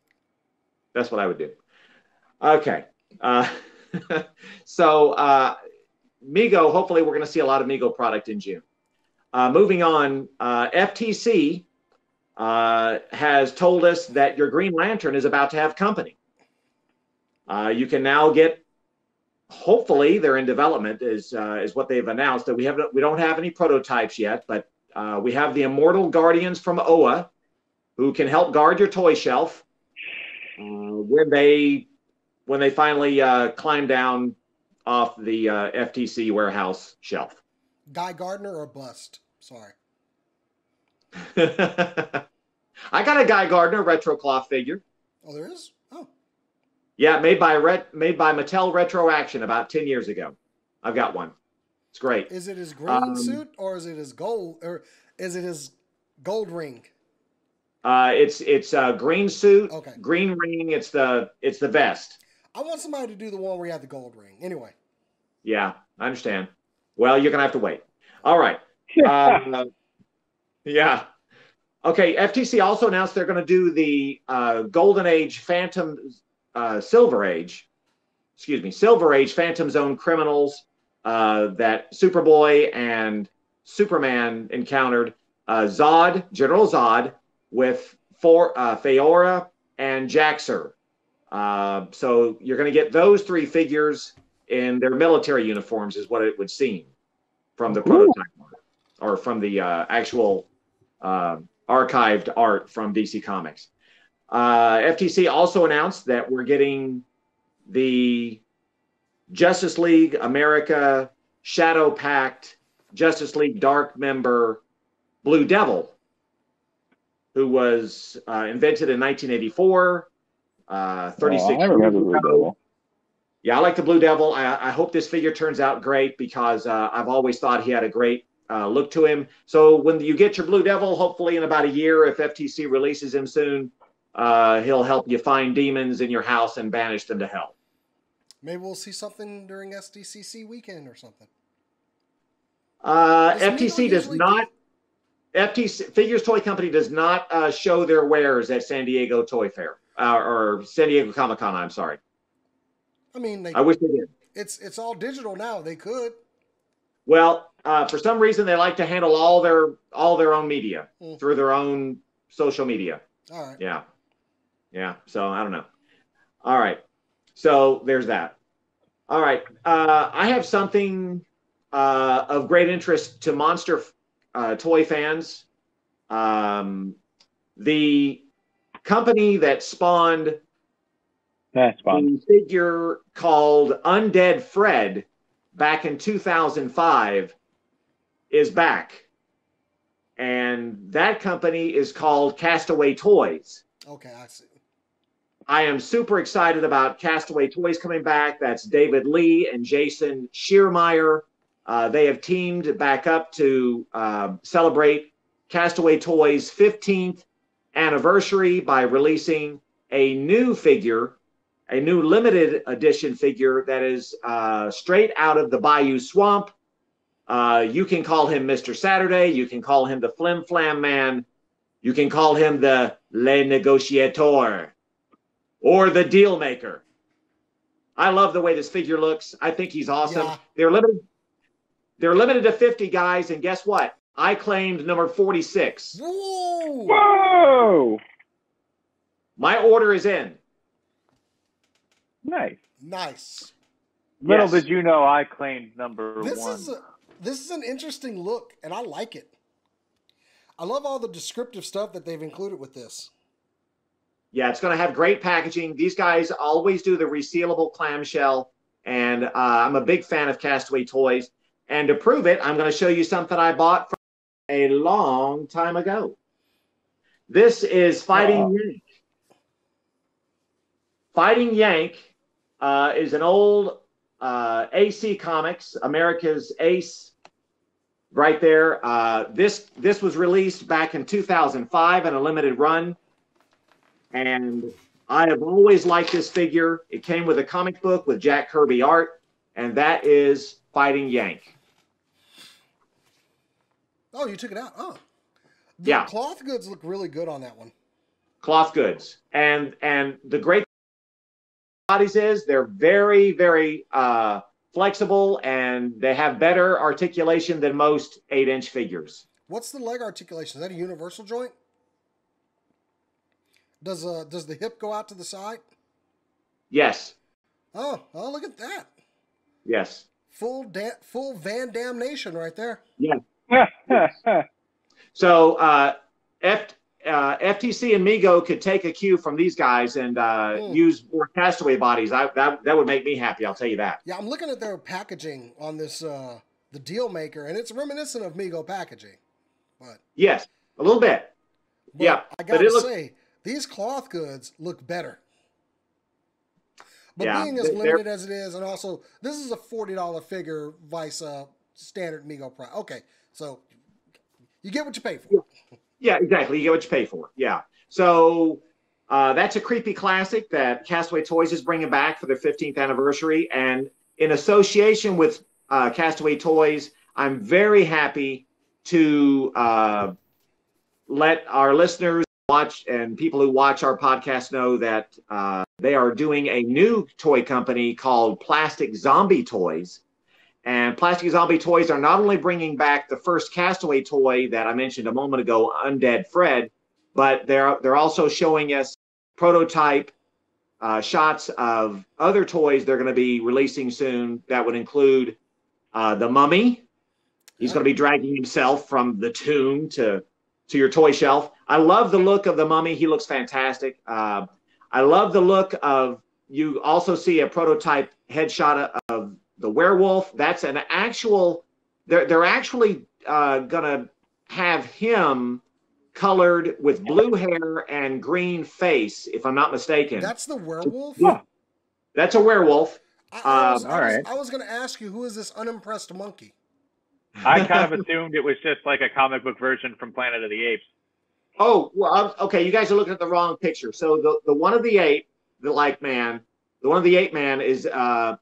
That's what I would do. Okay. Uh, so, uh, Mego, hopefully we're going to see a lot of Mego product in June. Uh, moving on, uh, F T C uh, has told us that your Green Lantern is about to have company. Uh, you can now get, hopefully they're in development is, uh, is what they've announced. That we, have, we don't have any prototypes yet, but uh, we have the Immortal Guardians from O A who can help guard your toy shelf. Uh, when they when they finally uh, climb down off the uh, F T C warehouse shelf. Guy Gardner or bust? Sorry. I got a Guy Gardner retro cloth figure. Oh, there is? Oh. Yeah, made by Ret made by Mattel Retro Action about ten years ago. I've got one. It's great. Is it his green um, suit or is it his gold or is it his gold ring? Uh, it's it's a uh, green suit, okay. green ring. It's the it's the vest. I want somebody to do the one where you have the gold ring. Anyway. Yeah, I understand. Well, you're gonna have to wait. All right. Um, yeah. Okay. F T C also announced they're gonna do the uh, Golden Age Phantom, uh, Silver Age, excuse me, Silver Age Phantom Zone criminals uh, that Superboy and Superman encountered. Uh, Zod, General Zod. With for, uh, Feora and Jaxer. Uh, so you're going to get those three figures in their military uniforms is what it would seem from the prototype art, or from the uh, actual uh, archived art from D C Comics. Uh, F T C also announced that we're getting the Justice League America Shadow Pact Justice League Dark member Blue Devil, who was uh, invented in nineteen eighty-four, uh, thirty-six oh, I remember years ago. Blue Devil. Yeah, I like the Blue Devil. I, I hope this figure turns out great because uh, I've always thought he had a great uh, look to him. So when you get your Blue Devil, hopefully in about a year, if F T C releases him soon, uh, he'll help you find demons in your house and banish them to hell. Maybe we'll see something during S D C C weekend or something. Uh, F T C does not... F T C, Figures Toy Company does not uh, show their wares at San Diego Toy Fair uh, or San Diego Comic Con. I'm sorry. I mean, they, I wish they did. It's it's all digital now. They could. Well, uh, for some reason, they like to handle all their all their own media mm. through their own social media. All right. Yeah, yeah. So I don't know. All right. So there's that. All right. Uh, I have something uh, of great interest to Monster. Uh, toy fans, um, the company that spawned That's fun. the figure called Undead Fred back in two thousand five is back. And that company is called Castaway Toys. Okay, I see. I am super excited about Castaway Toys coming back. That's David Lee and Jason Schiermeier. Uh, they have teamed back up to uh, celebrate Castaway Toys' fifteenth anniversary by releasing a new figure, a new limited edition figure that is uh, straight out of the Bayou Swamp. Uh, you can call him Mister Saturday. You can call him the Flim Flam Man. You can call him the Le Negociateur or the Deal Maker. I love the way this figure looks. I think he's awesome. Yeah. They're limited. They're limited to fifty guys, and guess what? I claimed number forty-six. Whoa! Whoa! My order is in. Nice. Nice. Little yes. did you know I claimed number this one. Is a, this is an interesting look, and I like it. I love all the descriptive stuff that they've included with this. Yeah, it's going to have great packaging. These guys always do the resealable clamshell, and uh, I'm a big fan of Castaway Toys. And to prove it, I'm going to show you something I bought from a long time ago. This is Fighting Yank Fighting Yank uh, is an old uh, A C Comics, America's Ace, right there. Uh, this this was released back in two thousand five in a limited run, and I have always liked this figure. It came with a comic book with Jack Kirby art, and that is Fighting Yank. Oh, you took it out. Oh, the yeah. Cloth goods look really good on that one. Cloth goods, and and the great bodies is they're very very uh, flexible, and they have better articulation than most eight-inch figures. What's the leg articulation? Is that a universal joint? Does uh does the hip go out to the side? Yes. Oh, oh, look at that. Yes. Full da- full Van Damme Nation right there. Yeah. Yes. So uh, F uh, F T C and Mego could take a cue from these guys and uh, mm. use more castaway bodies. I, that that would make me happy. I'll tell you that. Yeah, I'm looking at their packaging on this uh, the Deal Maker, and it's reminiscent of Mego packaging. But yes, a little bit. But yeah, I gotta say. These cloth goods look better. But yeah, being as limited as it is, and also, this is a forty dollar figure, vice uh, standard Mego price. Okay, so you get what you pay for. Yeah, exactly. You get what you pay for. Yeah. So uh, that's a creepy classic that Castaway Toys is bringing back for their fifteenth anniversary. And in association with uh, Castaway Toys, I'm very happy to uh, let our listeners watch and people who watch our podcast know that uh, they are doing a new toy company called Plastic Zombie Toys. And Plastic Zombie Toys are not only bringing back the first Castaway toy that I mentioned a moment ago, Undead Fred, but they're they're also showing us prototype uh, shots of other toys they're going to be releasing soon. That would include uh, the Mummy. He's going to be dragging himself from the tomb to to your toy shelf. I love the look of the Mummy. He looks fantastic. Uh, I love the look of, you also see a prototype headshot of the werewolf. That's an actual, they're, they're actually uh, gonna have him colored with blue hair and green face, if I'm not mistaken. That's the werewolf? Yeah. That's a werewolf. I, I was, um, all right. I was, I was gonna ask you, who is this unimpressed monkey? I kind of assumed it was just like a comic book version from Planet of the Apes. Oh, well, okay, you guys are looking at the wrong picture. So the, the one of the ape, the like man, the one of the ape man is, uh,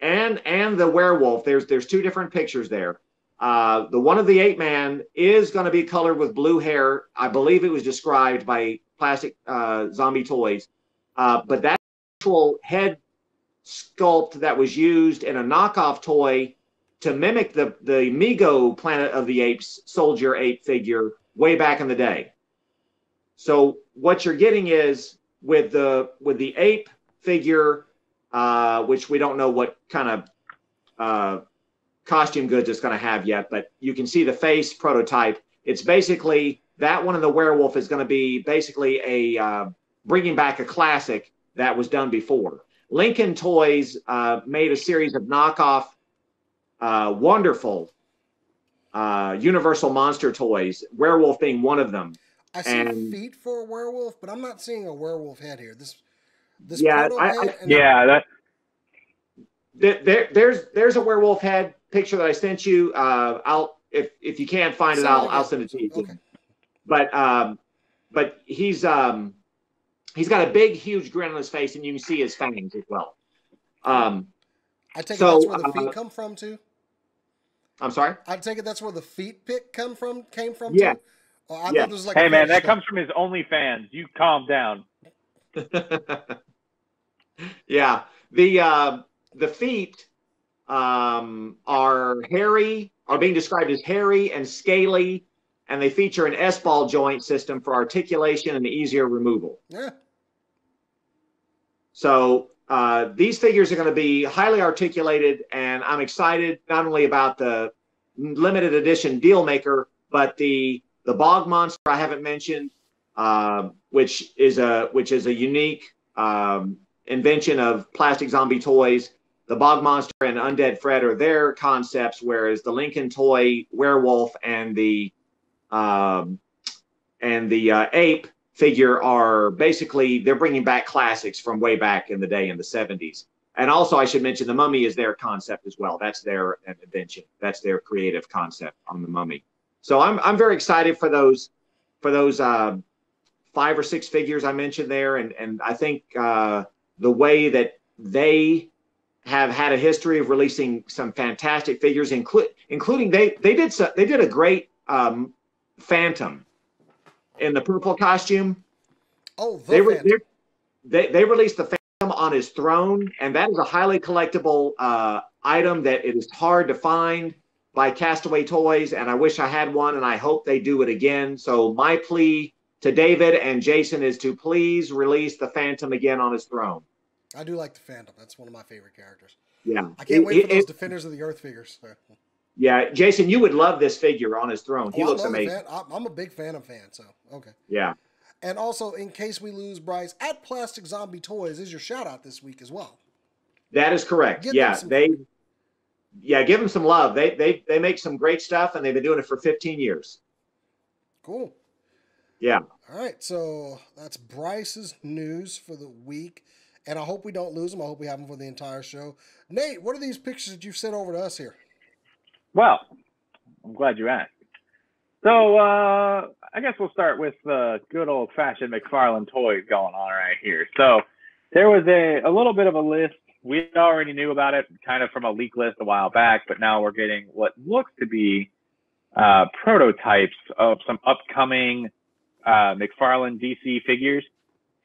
and and the werewolf, there's there's two different pictures there. Uh, the one of the ape man is going to be colored with blue hair. I believe it was described by Plastic uh, Zombie Toys. Uh, but that actual head sculpt that was used in a knockoff toy to mimic the, the Mego Planet of the Apes soldier ape figure way back in the day. So what you're getting is with the with the ape figure, uh, which we don't know what kind of uh, costume goods it's going to have yet, but you can see the face prototype. It's basically that one of the werewolf is going to be basically a uh, bringing back a classic that was done before. Lincoln Toys uh, made a series of knockoff uh, wonderful uh, Universal Monster Toys, werewolf being one of them. I see and, feet for a werewolf, but I'm not seeing a werewolf head here. This, this yeah, I, I, head yeah. That... There, there, there's, there's a werewolf head picture that I sent you. Uh, I'll if if you can't find send it, I'll it I'll send it to you. Okay. But um, but he's um, he's got a big, huge grin on his face, and you can see his fangs as well. Um, I take so, it that's where the feet uh, come from too. I'm sorry. I take it that's where the feet pick come from came from. Yeah. Too? Oh, I yeah. Like hey, man, that stuff comes from his OnlyFans. You calm down. Yeah. The uh, the feet um, are hairy, are being described as hairy and scaly, and they feature an S-ball joint system for articulation and easier removal. Yeah. So uh, these figures are going to be highly articulated, and I'm excited not only about the limited edition Deal Maker, but the The Bog Monster I haven't mentioned, uh, which is a which is a unique um, invention of Plastic Zombie Toys. The Bog Monster and Undead Fred are their concepts, whereas the Lincoln Toy werewolf and the um, and the uh, ape figure are basically, they're bringing back classics from way back in the day in the seventies. And also I should mention the Mummy is their concept as well. That's their invention. That's their creative concept on the Mummy. So I'm, I'm very excited for those, for those uh, five or six figures I mentioned there. And, and I think uh, the way that they have had a history of releasing some fantastic figures, inclu including they, they did so, they did a great um, Phantom in the purple costume. Oh, the they, re Phantom. they They released the Phantom on his throne, and that is a highly collectible uh, item that it is hard to find by Castaway Toys, and I wish I had one, and I hope they do it again. So my plea to David and Jason is to please release the Phantom again on his throne. I do like the Phantom. That's one of my favorite characters. Yeah. I can't it, wait for it, those it, Defenders of the Earth figures. Yeah, Jason, you would love this figure on his throne. He oh, looks amazing. I'm a big Phantom fan, so, okay. Yeah. And also, in case we lose Bryce, at Plastic Zombie Toys is your shout-out this week as well. That is correct. Give yeah, they, yeah, give them some love. They, they, they make some great stuff, and they've been doing it for fifteen years. Cool. Yeah. All right, so that's Bryce's news for the week, and I hope we don't lose him. I hope we have him for the entire show. Nate, what are these pictures that you've sent over to us here? Well, I'm glad you asked. So, uh, I guess we'll start with the good old-fashioned McFarlane toys going on right here. So there was a, a little bit of a list. We already knew about it kind of from a leak list a while back, but now we're getting what looks to be uh, prototypes of some upcoming uh, McFarlane D C figures.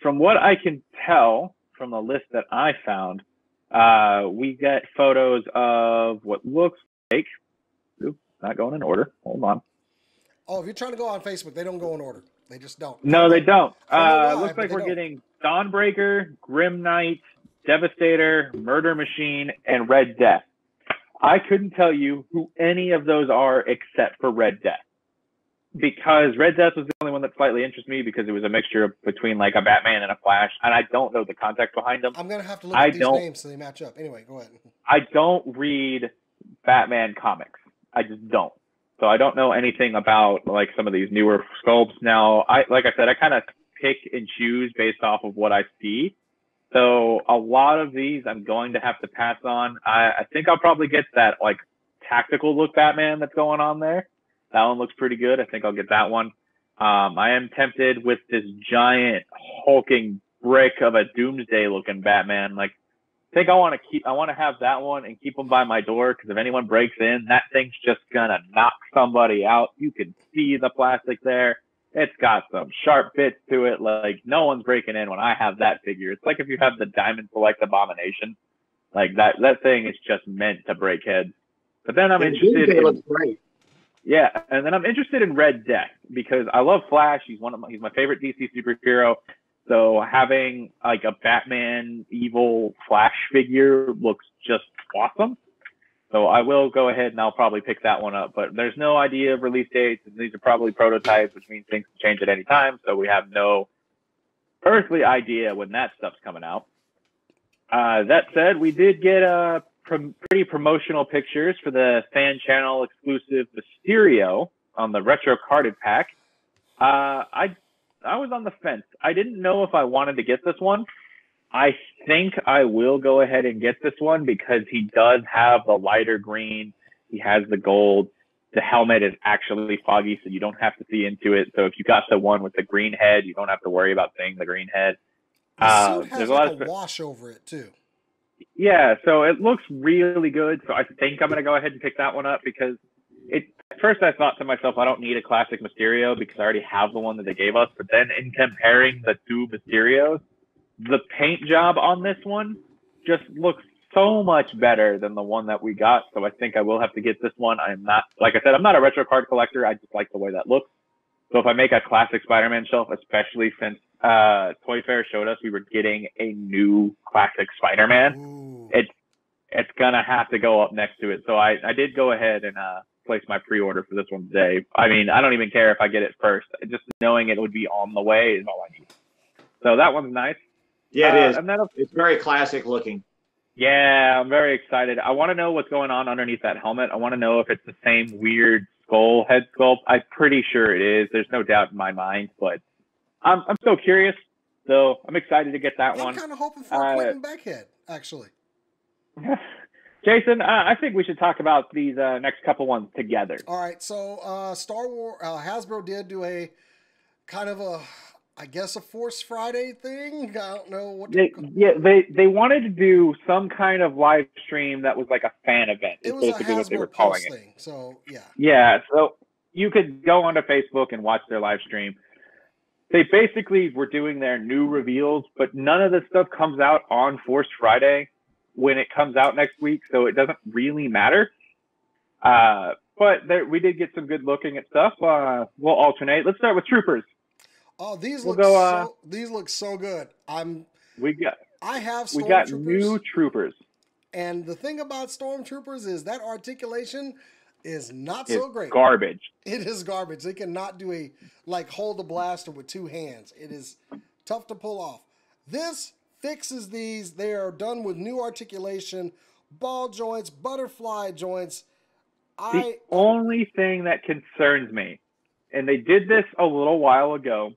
From what I can tell from the list that I found, uh, we get photos of what looks like... Oops, not going in order. Hold on. Oh, if you're trying to go on Facebook, they don't go in order. They just don't. No, they don't. Uh, it looks like we're getting Dawnbreaker, Grim Knight, Devastator, Murder Machine, and Red Death. I couldn't tell you who any of those are except for Red Death. Because Red Death was the only one that slightly interests me because it was a mixture of, between like a Batman and a Flash, and I don't know the context behind them. I'm going to have to look at these names so they match up. Anyway, go ahead. I don't read Batman comics. I just don't. So I don't know anything about like some of these newer sculpts. Now, I, like I said, I kind of pick and choose based off of what I see. So a lot of these I'm going to have to pass on. I, I think I'll probably get that like tactical look Batman that's going on there. That one looks pretty good. I think I'll get that one. Um, I am tempted with this giant hulking brick of a Doomsday looking Batman. Like, I think I want to keep, I want to have that one and keep them by my door because if anyone breaks in, that thing's just going to knock somebody out. You can see the plastic there. It's got some sharp bits to it. Like, no one's breaking in when I have that figure. It's like if you have the Diamond Select Abomination. Like, that, that thing is just meant to break heads. But then I'm interested in, great. Yeah, and then I'm interested in Red Death because I love Flash. He's one of my, he's my favorite D C superhero. So having like a Batman evil Flash figure looks just awesome. So I will go ahead and I'll probably pick that one up, but there's no idea of release dates. And these are probably prototypes, which means things can change at any time. So we have no earthly idea when that stuff's coming out. Uh, that said, we did get uh, prom pretty promotional pictures for the fan channel exclusive Mysterio on the retro carded pack. Uh, I I was on the fence. I didn't know if I wanted to get this one. I think I will go ahead and get this one because he does have the lighter green. He has the gold. The helmet is actually foggy, so you don't have to see into it. So if you got the one with the green head, you don't have to worry about seeing the green head. Uh, the suit has there's a lot like of a wash over it too. Yeah, so it looks really good. So I think I'm going to go ahead and pick that one up because it, at first I thought to myself, I don't need a classic Mysterio because I already have the one that they gave us. But then in comparing the two Mysterios, the paint job on this one just looks so much better than the one that we got. So I think I will have to get this one. I'm not, like I said, I'm not a retro card collector. I just like the way that looks. So if I make a classic Spider-Man shelf, especially since uh, Toy Fair showed us we were getting a new classic Spider-Man, it's, it's going to have to go up next to it. So I, I did go ahead and... uh place my pre-order for this one today. I mean, I don't even care if I get it first. Just knowing it would be on the way is all I need. So that one's nice. Yeah, it uh, is. And that'll... It's very classic looking. Yeah, I'm very excited. I want to know what's going on underneath that helmet. I want to know if it's the same weird skull head sculpt. I'm pretty sure it is. There's no doubt in my mind, but I'm I'm so curious, so I'm excited to get that I'm one. I'm kind of hoping for uh, Quentin Beckhead, actually. Jason, uh, I think we should talk about these uh, next couple ones together. All right, so uh, Star Wars, uh, Hasbro did do a kind of a, I guess, a Force Friday thing. I don't know what. They, yeah, they they wanted to do some kind of live stream that was like a fan event. It was basically a Hasbro what they were calling Pulse it. Thing, so yeah. Yeah, so you could go onto Facebook and watch their live stream. They basically were doing their new reveals, but none of the stuff comes out on Force Friday when it comes out next week, so it doesn't really matter. Uh, but there, we did get some good looking at stuff. Uh, we'll alternate. Let's start with Troopers. Oh, these we'll look go, uh, so, these look so good. I'm we got I have Storm we got Troopers, new Troopers, and the thing about Stormtroopers is that articulation is not it's so great. Garbage. It is garbage. They cannot do a like hold a blaster with two hands. It is tough to pull off. This fixes these. They are done with new articulation, ball joints, butterfly joints. I the only thing that concerns me, and they did this a little while ago,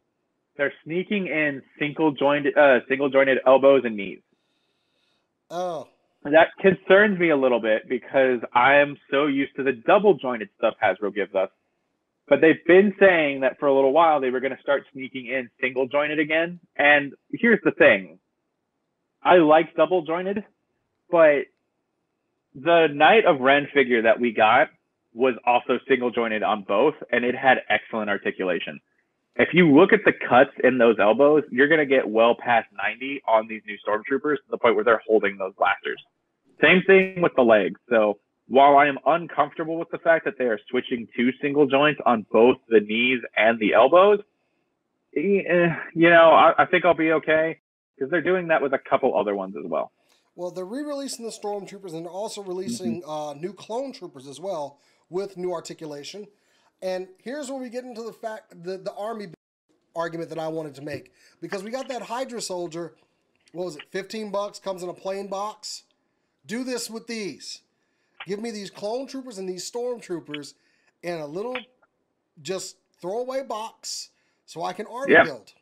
they're sneaking in single jointed uh single jointed elbows and knees. Oh. That concerns me a little bit because I am so used to the double jointed stuff Hasbro gives us. But they've been saying that for a little while they were going to start sneaking in single jointed again. And here's the thing. I like double jointed, but the Knight of Ren figure that we got was also single jointed on both, and it had excellent articulation. If you look at the cuts in those elbows, you're going to get well past ninety on these new Stormtroopers to the point where they're holding those blasters. Same thing with the legs. So while I am uncomfortable with the fact that they are switching to single joints on both the knees and the elbows, you know, I, I think I'll be okay because they're doing that with a couple other ones as well. Well, they're re-releasing the Stormtroopers and also releasing mm-hmm. uh, new Clone Troopers as well with new articulation. And here's where we get into the fact, the, the army argument that I wanted to make. Because we got that Hydra soldier, what was it, fifteen bucks, comes in a plain box. Do this with these. Give me these Clone Troopers and these Stormtroopers in a little just throwaway box so I can army yeah. build.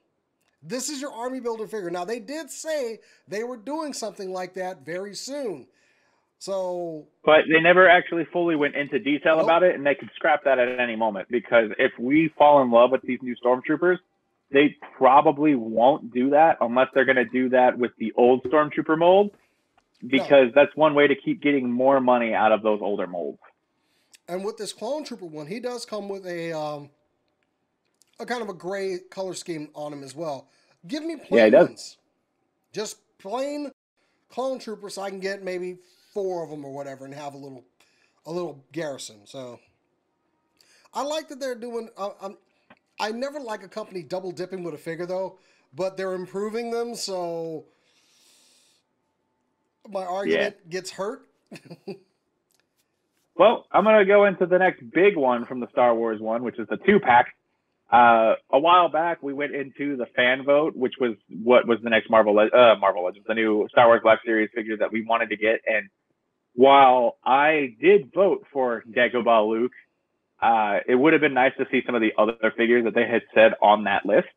This is your army builder figure. Now, they did say they were doing something like that very soon. So, but they never actually fully went into detail nope. about it, and they could scrap that at any moment because if we fall in love with these new Stormtroopers, they probably won't do that unless they're going to do that with the old Stormtrooper mold because no. that's one way to keep getting more money out of those older molds. And with this Clone Trooper one, he does come with a um, a kind of a gray color scheme on him as well. Give me plain yeah, he does. ones. Just plain Clone Trooper so I can get maybe four of them or whatever and have a little a little garrison. So I like that they're doing uh, I'm, I never like a company double dipping with a figure though, but they're improving them, so my argument yeah. gets hurt. Well, I'm gonna go into the next big one from the Star Wars one, which is the two-pack. Uh, a while back, we went into the fan vote, which was what was the next Marvel Le uh, Marvel Legends, the new Star Wars Black Series figure that we wanted to get. And while I did vote for Dagobah Luke, uh, it would have been nice to see some of the other figures that they had said on that list.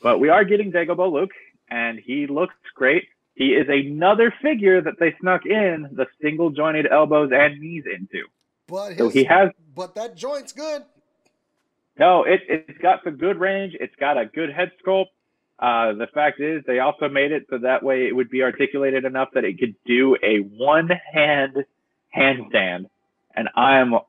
But we are getting Dagobah Luke, and he looks great. He is another figure that they snuck in the single-jointed elbows and knees into. But his, so he has, but that joint's good. No, it, it's got some good range. It's got a good head sculpt. Uh, the fact is they also made it so that way it would be articulated enough that it could do a one-hand handstand. And I'm one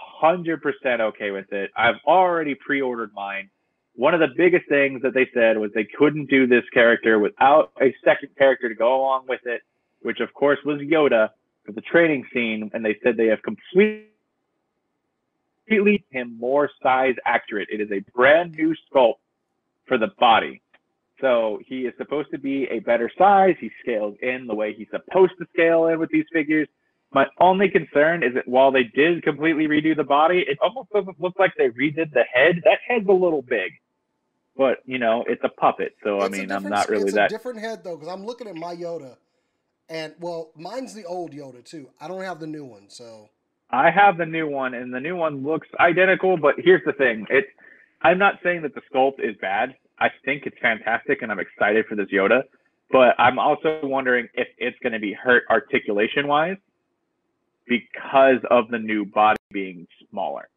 hundred percent okay with it. I've already pre-ordered mine. One of the biggest things that they said was they couldn't do this character without a second character to go along with it, which, of course, was Yoda for the training scene. And they said they have completely... completely him more size accurate. It is a brand new sculpt for the body. So he is supposed to be a better size. He scales in the way he's supposed to scale in with these figures. My only concern is that while they did completely redo the body, it almost doesn't look like they redid the head. That head's a little big, but you know, it's a puppet. So, I mean, I'm not really that different head though. Cause I'm looking at my Yoda and well, mine's the old Yoda too. I don't have the new one. So I have the new one, and the new one looks identical, but here's the thing. It's, I'm not saying that the sculpt is bad. I think it's fantastic, and I'm excited for this Yoda. But I'm also wondering if it's going to be hurt articulation-wise because of the new body being smaller.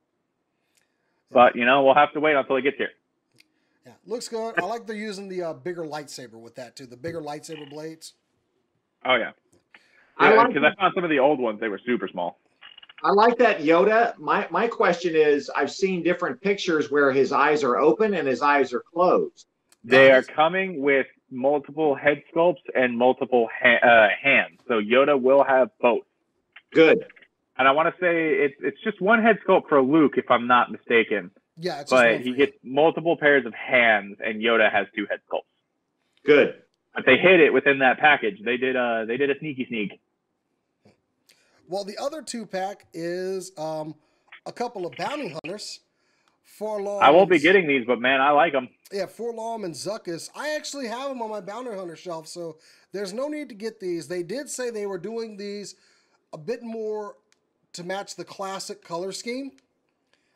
But, you know, we'll have to wait until it gets here. Yeah, looks good. I like they're using the uh, bigger lightsaber with that, too. The bigger lightsaber blades. Oh, yeah. Because yeah, I, like I found some of the old ones, they were super small. I like that Yoda. My, my question is, I've seen different pictures where his eyes are open and his eyes are closed. They are coming with multiple head sculpts and multiple ha uh, hands. So Yoda will have both. Good. And I want to say it's it's just one head sculpt for Luke, if I'm not mistaken. Yeah, it's but he gets multiple pairs of hands, and Yoda has two head sculpts. Good. But they hid it within that package. They did a they did a sneaky sneak. Well, the other two pack is um, a couple of bounty hunters. Forlom. I won't be getting these, but man, I like them. Yeah, Forlom and Zuckus. I actually have them on my bounty hunter shelf, so there's no need to get these. They did say they were doing these a bit more to match the classic color scheme.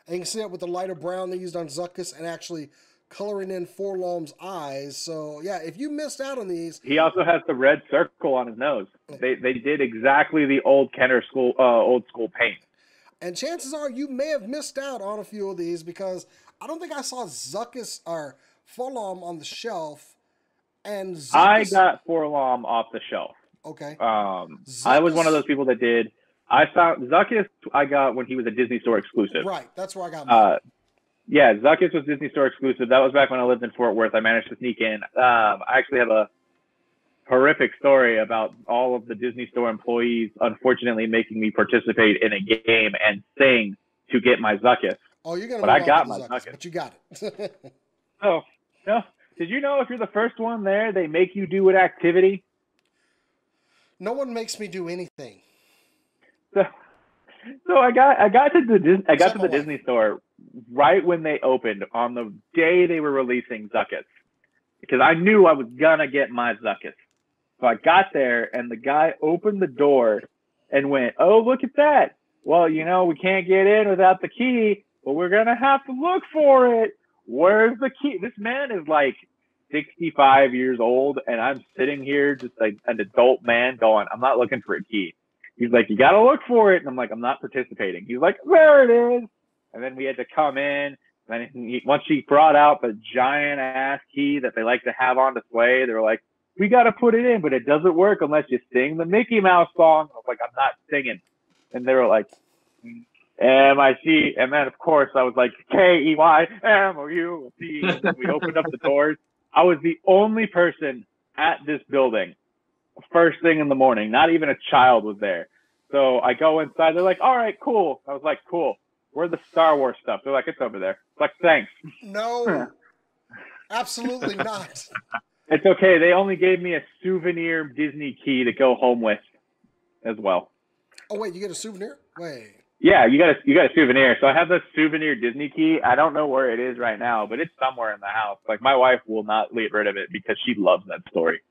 And you can see that with the lighter brown they used on Zuckus and actually coloring in Forlom's eyes. So, yeah, if you missed out on these. He also has the red circle on his nose. They, they did exactly the old Kenner school, uh, old school paint. And chances are you may have missed out on a few of these because I don't think I saw Zuckus or Forlom on the shelf. And Zuckus... I got Forlom off the shelf. Okay. Um, Zuckus... I was one of those people that did. I found Zuckus. I got when he was a Disney Store exclusive. Right. That's where I got mine. Uh, yeah, Zuckus was Disney Store exclusive. That was back when I lived in Fort Worth. I managed to sneak in. Um, I actually have a horrific story about all of the Disney Store employees unfortunately making me participate in a game and sing to get my Zuckus. Oh, you're gonna But I got my Zuckus, Zuckus. But you got it. Oh, no. Did you know if you're the first one there, they make you do an activity? No one makes me do anything. So, so I got I got to the I got Except to the Disney Store right when they opened on the day they were releasing Zuckus because I knew I was gonna get my Zuckus. So I got there, and the guy opened the door and went, oh, look at that. Well, you know, we can't get in without the key, but we're going to have to look for it. Where's the key? This man is like sixty-five years old, and I'm sitting here just like an adult man going, I'm not looking for a key. He's like, you got to look for it. And I'm like, I'm not participating. He's like, there it is. And then we had to come in. And then once she brought out the giant-ass key that they like to have on display, they were like, we got to put it in, but it doesn't work unless you sing the Mickey Mouse song. I was like, I'm not singing. And they were like, M I C. And then, of course, I was like, K E Y M O U C. We opened up the doors. I was the only person at this building first thing in the morning. Not even a child was there. So I go inside. They're like, all right, cool. I was like, cool. Where's the Star Wars stuff? They're like, it's over there. It's like, thanks. No, absolutely not. It's okay. They only gave me a souvenir Disney key to go home with, as well. Oh wait, you get a souvenir? Wait. Yeah, you got a you got a souvenir. So I have the souvenir Disney key. I don't know where it is right now, but it's somewhere in the house. Like my wife will not get rid of it because she loves that story.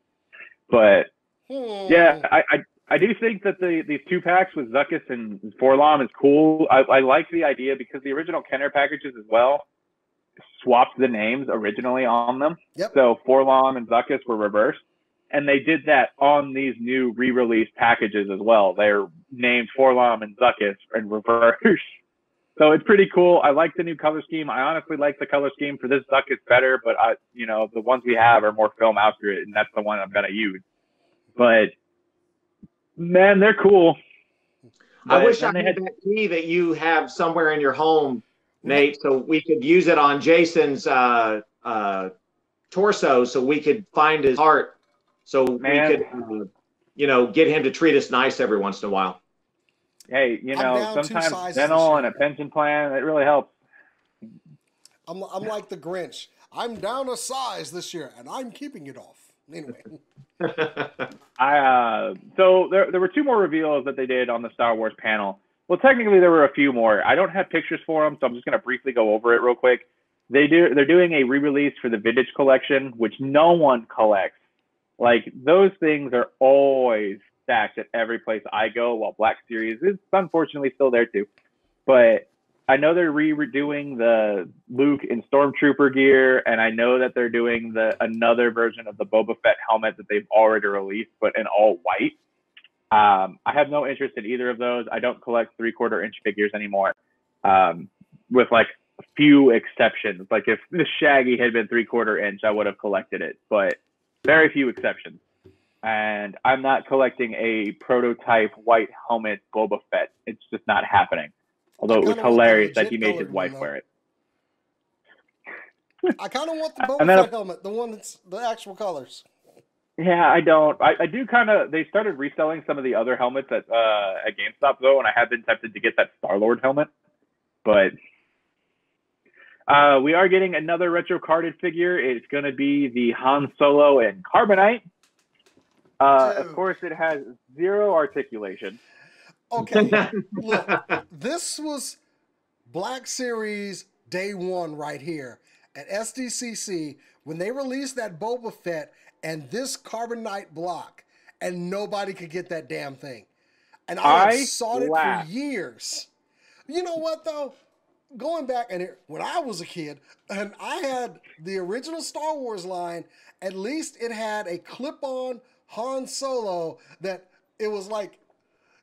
But hmm. yeah, I, I I do think that the these two packs with Zuckus and Forlom is cool. I, I like the idea because the original Kenner packages as well swapped the names originally on them. Yep. So Forlom and Zuckus were reversed. And they did that on these new re-release packages as well. They're named Forlom and Zuckus in reverse. So it's pretty cool. I like the new color scheme. I honestly like the color scheme for this Zuckus better, but I, you know, the ones we have are more film accurate, and that's the one I'm going to use. But, man, they're cool. But I wish I had that key that you have somewhere in your home, Nate, so we could use it on Jason's uh, uh, torso so we could find his heart so Man. we could, uh, you know, get him to treat us nice every once in a while. Hey, you know, sometimes dental and a pension plan, it really helps. I'm, I'm like the Grinch. I'm down a size this year, and I'm keeping it off. Anyway. I, uh, so there, there were two more reveals that they did on the Star Wars panel. Well, technically there were a few more. I don't have pictures for them, so I'm just going to briefly go over it real quick. They do, they're doing a re-release for the Vintage collection, which no one collects. Like, those things are always stacked at every place I go, while Black Series is unfortunately still there too. But I know they're redoing the Luke and Stormtrooper gear, and I know that they're doing the another version of the Boba Fett helmet that they've already released, but in all white. Um, I have no interest in either of those. I don't collect three-quarter inch figures anymore, um, with like few exceptions. Like if the Shaggy had been three-quarter inch, I would have collected it, but very few exceptions. And I'm not collecting a prototype white helmet Boba Fett. It's just not happening. Although it was hilarious that he made his wife wear it. I kind of want the Boba Fett helmet, the one that's the actual colors. Yeah, I don't. I, I do kind of. They started reselling some of the other helmets at uh, at GameStop though, and I have been tempted to get that Star-Lord helmet. But uh, we are getting another retro carded figure. It's going to be the Han Solo and Carbonite. Uh, of course, it has zero articulation. Okay, look, this was Black Series day one right here at S D C C when they released that Boba Fett and this Carbonite block, and nobody could get that damn thing. And I, I sought laugh. it for years. You know what, though? Going back, and it, when I was a kid, and I had the original Star Wars line, at least it had a clip-on Han Solo that it was like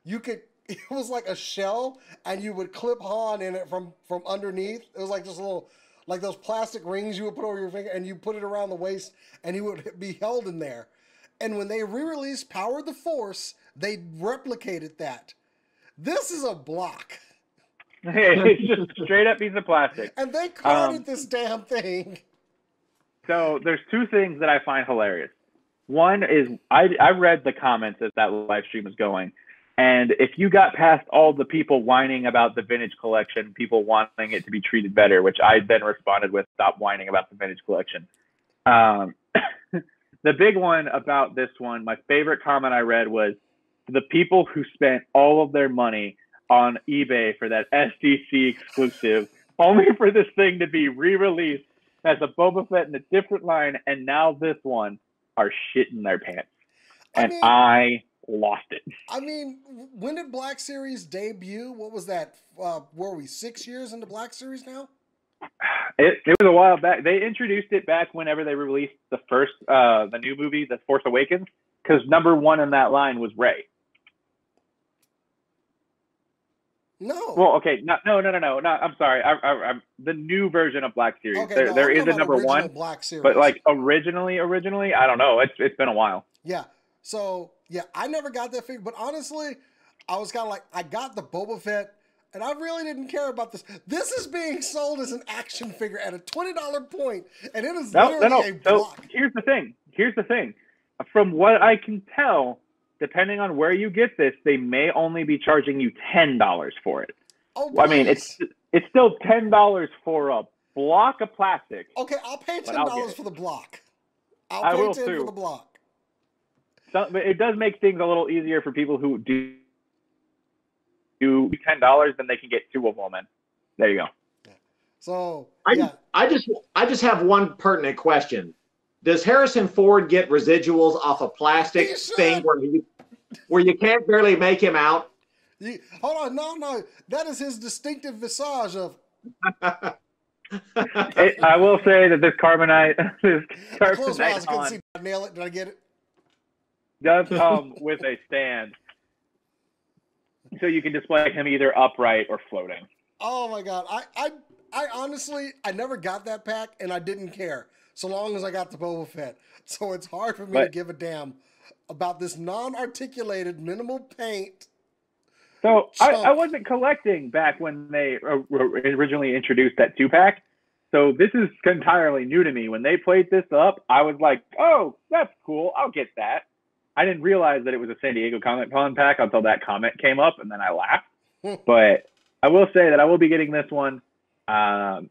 you could... It was like a shell, and you would clip Han in it from, from underneath. It was like just a little, like those plastic rings you would put over your finger, and you put it around the waist, and he would be held in there. And when they re-released Power of the Force, they replicated that. This is a block. Hey, it's just a straight-up piece of plastic. And they crowded um, this damn thing. So there's two things that I find hilarious. One is I, I read the comments as that live stream was going. And if you got past all the people whining about the vintage collection, people wanting it to be treated better, which I then responded with, stop whining about the vintage collection. Um, the big one about this one, my favorite comment I read was the people who spent all of their money on eBay for that S D C exclusive, only for this thing to be re-released as a Boba Fett in a different line, and now this one, are shitting their pants. And I... Mean... I lost it. I mean, when did Black Series debut? What was that? Uh, were we six years into Black Series now? It, it was a while back. They introduced it back whenever they released the first, uh, the new movie, The Force Awakens, because number one in that line was Rey. No. Well, okay. No, no, no, no, no. no I'm sorry. I, I, I'm the new version of Black Series. Okay, there no, there is a number one Black Series, but like originally, originally, I don't know. It's it's been a while. Yeah. So. Yeah, I never got that figure, but honestly, I was kind of like, I got the Boba Fett, and I really didn't care about this. This is being sold as an action figure at a twenty dollar point, and it is no, literally no, no. a block. So here's the thing. Here's the thing. From what I can tell, depending on where you get this, they may only be charging you ten dollars for it. Oh, I mean, it's it's still ten dollars for a block of plastic. Okay, I'll pay ten dollars for the block. I'll I pay will ten dollars too. for the block. So, but it does make things a little easier for people who do do ten dollars, then they can get two of them. And there you go. Yeah. So I yeah. I just I just have one pertinent question: does Harrison Ford get residuals off a plastic thing where you where you can't barely make him out? You, hold on, no, no, that is his distinctive visage of. it, I will say that this carbonite, this carbonite. I closed my eyes, I couldn't see. I nailed it. Did I get it? Does come with a stand, so you can display him either upright or floating. Oh my god! I, I I honestly I never got that pack, and I didn't care so long as I got the Boba Fett. So it's hard for me but, to give a damn about this non-articulated minimal paint. So I, I wasn't collecting back when they originally introduced that two-pack. So this is entirely new to me. When they played this up, I was like, "Oh, that's cool. I'll get that." I didn't realize that it was a San Diego Comic-Con pack until that comment came up, and then I laughed. But I will say that I will be getting this one, um,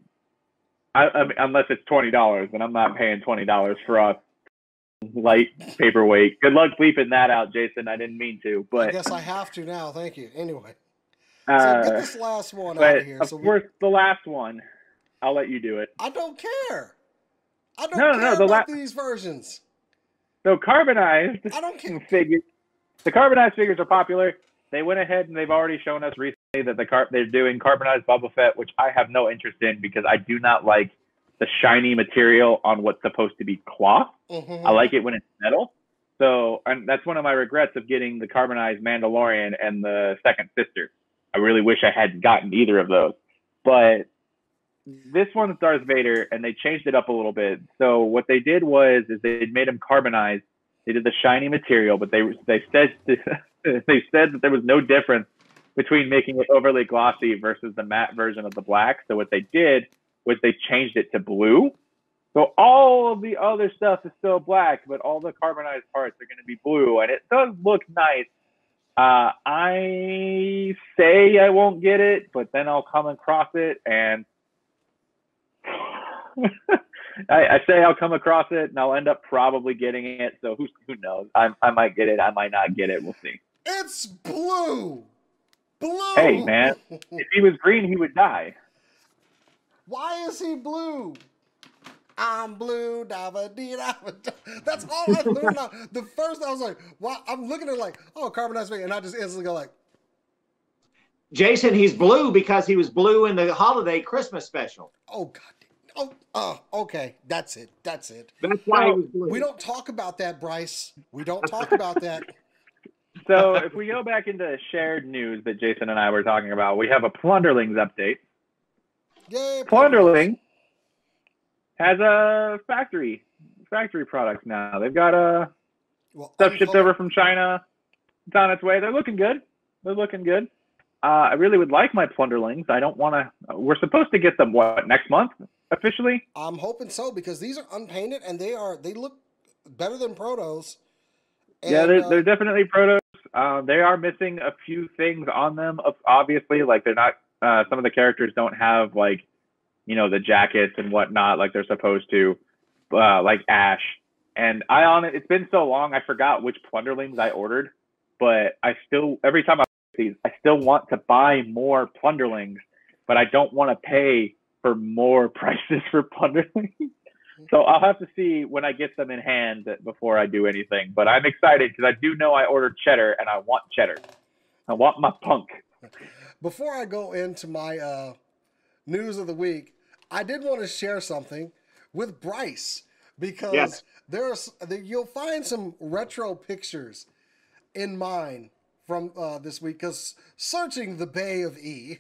I, I mean, unless it's twenty dollars, and I'm not paying twenty dollars for a light paperweight. Good luck bleeping that out, Jason. I didn't mean to. But I guess I have to now. Thank you. Anyway, so uh, get this last one out of here. Of so course, we... the last one. I'll let you do it. I don't care. I don't no, care no, the about these versions. So carbonized I don't figures, the carbonized figures are popular. They went ahead and they've already shown us recently that the car they're doing carbonized Boba Fett, which I have no interest in because I do not like the shiny material on what's supposed to be cloth. Mm-hmm. I like it when it's metal. So and that's one of my regrets of getting the carbonized Mandalorian and the Second Sister. I really wish I hadn't gotten either of those. But this one's Darth Vader, and they changed it up a little bit. So what they did was is they made him carbonized. They did the shiny material, but they they said they said that there was no difference between making it overly glossy versus the matte version of the black. So what they did was they changed it to blue. So all of the other stuff is still black, but all the carbonized parts are going to be blue, and it does look nice. Uh, I say I won't get it, but then I'll come across it, and I, I say I'll come across it, and I'll end up probably getting it. So who who knows? I I might get it. I might not get it. We'll see. It's blue. Blue. Hey man, if he was green, he would die. Why is he blue? I'm blue, da-ba-dee, da-ba-da. That's all I learned. Now, the first I was like, wow, I'm looking at it like, oh, carbonized Vader, and I just instantly go like, Jason, he's blue because he was blue in the holiday Christmas special. Oh God. Oh, oh, okay. That's it. That's it. That's why he was blue. We don't talk about that, Bryce. We don't talk about that. So if we go back into shared news that Jason and I were talking about, we have a Plunderlings update. Yay, Plunderling has a factory factory products now. They've got a well, stuff shipped over from China. It's on its way. They're looking good. They're looking good. Uh, I really would like my Plunderlings. I don't want to. We're supposed to get them what next month officially. I'm hoping so because these are unpainted and they are they look better than Protos. And, yeah, they're, uh, they're definitely Protos. Uh, they are missing a few things on them, obviously. Like they're not. Uh, some of the characters don't have like, you know, the jackets and whatnot like they're supposed to, uh, like Ash. And I on it. It's been so long I forgot which Plunderlings I ordered, but I still every time I buy these I still want to buy more Plunderlings, but I don't want to pay for more prices for Plunderlings. So I'll have to see when I get them in hand before I do anything. But I'm excited because I do know I ordered cheddar and I want cheddar. I want my punk. Before I go into my uh, news of the week, I did want to share something with Bryce because yes. there's there, you'll find some retro pictures in mine from uh, this week. Because searching the Bay of E,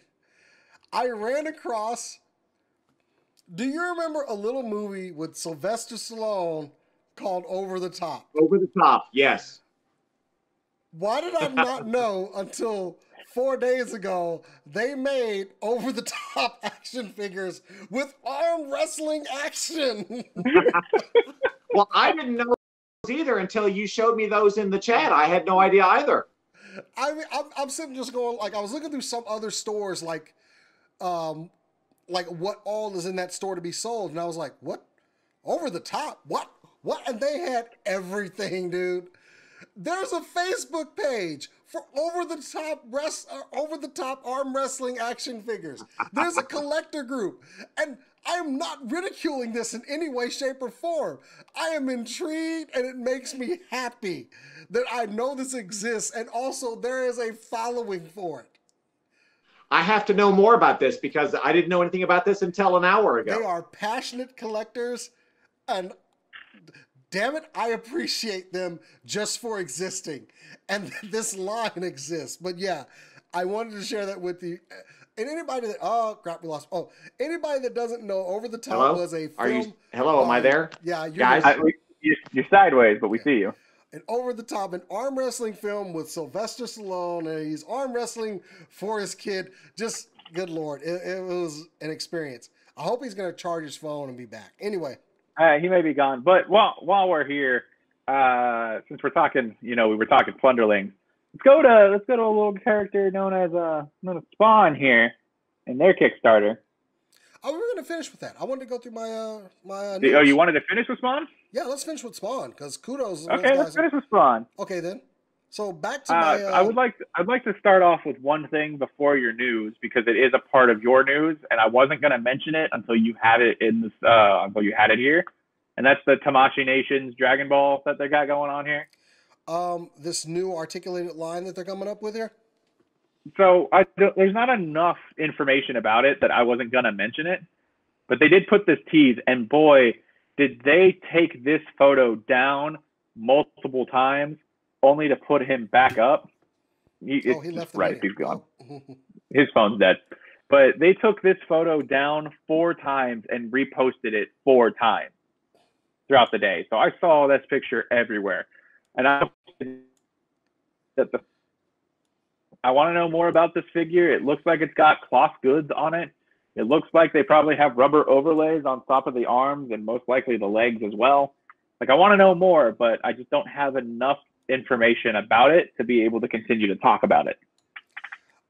I ran across. Do you remember a little movie with Sylvester Stallone called Over the Top? Over the Top, yes. Why did I not know until four days ago they made Over the Top action figures with arm wrestling action? Well, I didn't know those either until you showed me those in the chat. I had no idea either. I mean, I'm, I'm sitting just going, like, I was looking through some other stores, like, um, like what all is in that store to be sold. And I was like, what? Over the Top? What? What? And they had everything, dude. There's a Facebook page for over the top rest, uh, over the top arm wrestling action figures. There's a collector group. And I'm not ridiculing this in any way, shape, or form. I am intrigued and it makes me happy that I know this exists. And also there is a following for it. I have to know more about this because I didn't know anything about this until an hour ago. They are passionate collectors, and damn it, I appreciate them just for existing. And this line exists. But yeah, I wanted to share that with you. And anybody that, oh, crap, we lost. Oh, anybody that doesn't know, Over the Top hello? was a film. Are you, hello, um, am I there? Yeah, you're, Guys, I, you're sideways, but we yeah. see you. And Over the Top, an arm wrestling film with Sylvester Stallone, and he's arm wrestling for his kid. Just, good Lord, it, it was an experience. I hope he's going to charge his phone and be back. Anyway. Uh, he may be gone. But while, while we're here, uh, since we're talking, you know, we were talking Plunderlings, let's go to let's go to a little character known as, uh, known as Spawn here and their Kickstarter. Oh, we were going to finish with that. I wanted to go through my uh, my. Uh, oh, you wanted to finish with Spawn? Yeah, let's finish with Spawn because kudos. Okay, let's finish with Spawn. Okay, then. So back to uh, my. Uh... I would like to, I'd like to start off with one thing before your news because it is a part of your news, and I wasn't going to mention it until you had it in this uh, until you had it here, and that's the Tamashii Nation's Dragon Ball that they got going on here. Um, this new articulated line that they're coming up with here. so I there's not enough information about it that I wasn't gonna mention it, but they did put this tease, and boy, did they take this photo down multiple times only to put him back up. He, oh, he left right. He's gone. His phone's dead. But they took this photo down four times and reposted it four times throughout the day. So I saw this picture everywhere, and I that the I want to know more about this figure. It looks like it's got cloth goods on it. It looks like they probably have rubber overlays on top of the arms and most likely the legs as well. Like, I want to know more, but I just don't have enough information about it to be able to continue to talk about it.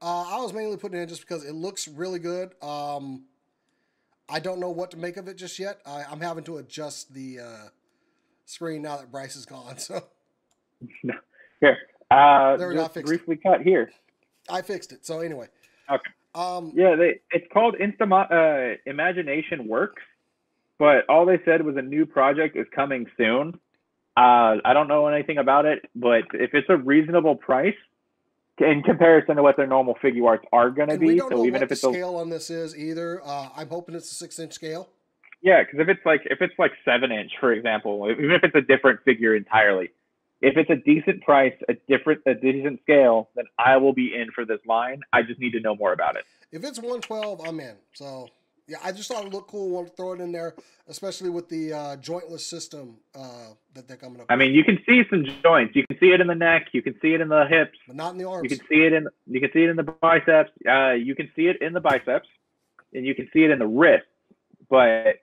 Uh, I was mainly putting it in just because it looks really good. Um, I don't know what to make of it just yet. I, I'm having to adjust the uh, screen now that Bryce is gone. So here, uh, there we go, just briefly it. cut here. I fixed it. So anyway, okay. Um, yeah, they, it's called Insta uh, Imagination Works, but all they said was a new project is coming soon. Uh, I don't know anything about it, but if it's a reasonable price in comparison to what their normal figure arts are going to be, so know even what if it's the scale a, on this is either, uh, I'm hoping it's a six-inch scale. Yeah, because if it's like if it's like seven-inch, for example, even if it's a different figure entirely, if it's a decent price, a different a decent scale, then I will be in for this line. I just need to know more about it. If it's one twelve, I'm in. So yeah, I just thought it looked cool. Want to throw it in there, especially with the uh, jointless system uh, that they're coming up with. I mean, you can see some joints. You can see it in the neck. You can see it in the hips, but not in the arms. You can see it in you can see it in the biceps. Uh, you can see it in the biceps, and you can see it in the wrist. But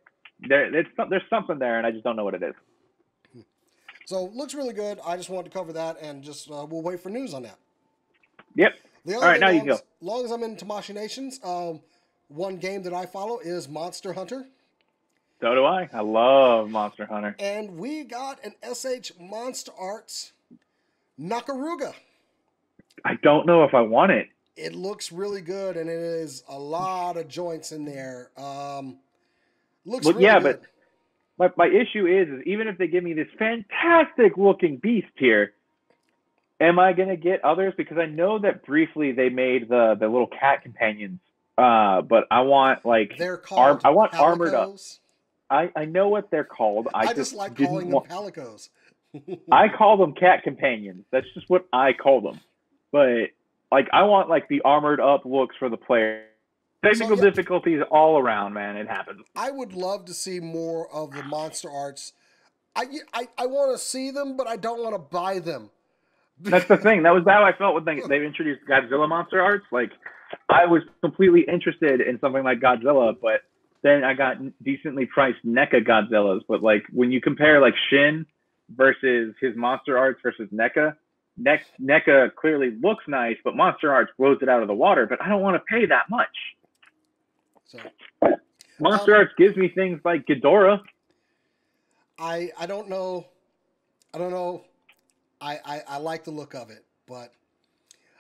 there, there's there's something there, and I just don't know what it is. So looks really good. I just wanted to cover that, and just uh, we'll wait for news on that. Yep. All right, now you go. As long as I'm into machinations. Um, One game that I follow is Monster Hunter. So do I. I love Monster Hunter. And we got an S H Monster Arts Nakaruga. I don't know if I want it. It looks really good, and it is a lot of joints in there. Um, looks well, really yeah, good. But my, my issue is, is, even if they give me this fantastic-looking beast here, am I going to get others? Because I know that briefly they made the, the little cat companions. Uh, but I want like they're called. I want armored up. I I know what they're called. I, I just, just like calling them palicos. I call them cat companions. That's just what I call them. But like, I want like the armored up looks for the player. Technical so, yeah. difficulties all around, man. It happens. I would love to see more of the Monster Arts. I I I want to see them, but I don't want to buy them. That's the thing. That was how I felt when they they introduced Godzilla Monster Arts, like. I was completely interested in something like Godzilla, but then I got decently priced NECA Godzillas. But like, when you compare like Shin versus his Monster Arts versus NECA, ne NECA clearly looks nice, but Monster Arts blows it out of the water. But I don't want to pay that much. So, Monster um, Arts gives me things like Ghidorah. I I don't know, I don't know. I I, I like the look of it, but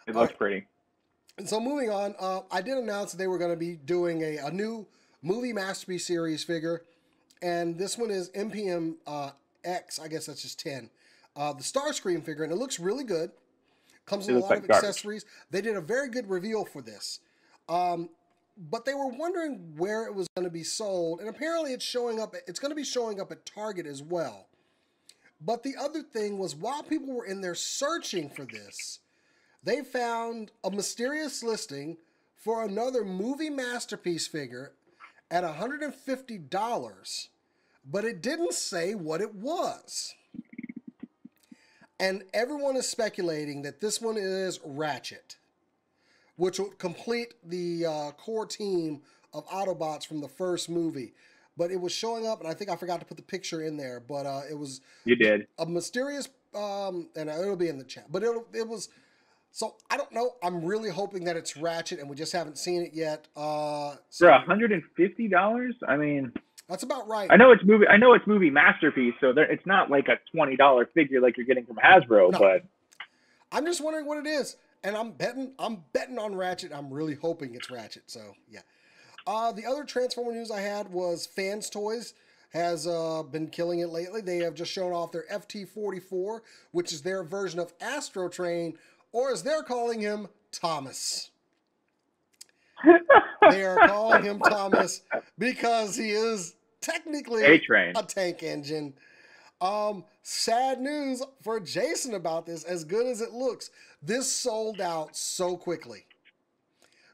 it looks right. pretty. And so moving on, uh, I did announce that they were going to be doing a, a new movie masterpiece series figure, and this one is M P M uh, X. I guess that's just ten. Uh, the Starscream figure, and it looks really good. Comes with a lot like of garbage. accessories. They did a very good reveal for this, um, but they were wondering where it was going to be sold, and apparently it's showing up. It's going to be showing up at Target as well. But the other thing was, while people were in there searching for this, they found a mysterious listing for another movie masterpiece figure at one hundred fifty dollars, but it didn't say what it was. And everyone is speculating that this one is Ratchet, which will complete the uh, core team of Autobots from the first movie. But it was showing up, and I think I forgot to put the picture in there, but uh, it was you did a mysterious, um, and it'll be in the chat, but it'll, it was... So, I don't know. I'm really hoping that it's Ratchet, and we just haven't seen it yet. Uh, so For one hundred fifty dollars? I mean... That's about right. I know it's movie I know it's movie masterpiece, so there, it's not like a twenty dollar figure like you're getting from Hasbro, no. but... I'm just wondering what it is, and I'm betting I'm betting on Ratchet. I'm really hoping it's Ratchet, so yeah. Uh, the other Transformer news I had was Fans Toys has uh, been killing it lately. They have just shown off their F T forty-four, which is their version of Astro Train, or as they're calling him, Thomas. They are calling him Thomas because he is technically A-train. a tank engine. Um, sad news for Jason about this, as good as it looks. This sold out so quickly.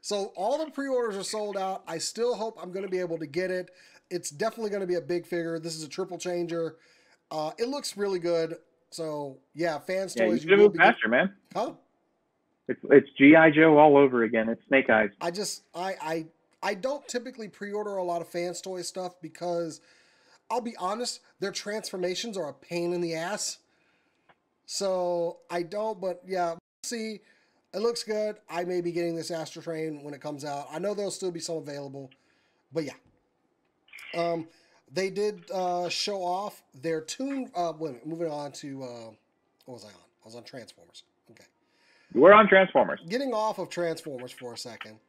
So all the pre-orders are sold out. I still hope I'm going to be able to get it. It's definitely going to be a big figure. This is a triple changer. Uh, it looks really good. So, yeah, fans yeah, toys. You should move faster, man. Huh? It's, it's G I Joe all over again. It's Snake Eyes. I just, I, I, I don't typically pre-order a lot of fans toy stuff because, I'll be honest, their transformations are a pain in the ass. So, I don't, but yeah, we'll see. It looks good. I may be getting this Astro Train when it comes out. I know there'll still be some available, but yeah. Um, they did uh, show off their Toon. Uh, wait a minute, moving on to uh, what was I on? I was on Transformers. Okay, we're on Transformers. Getting off of Transformers for a second.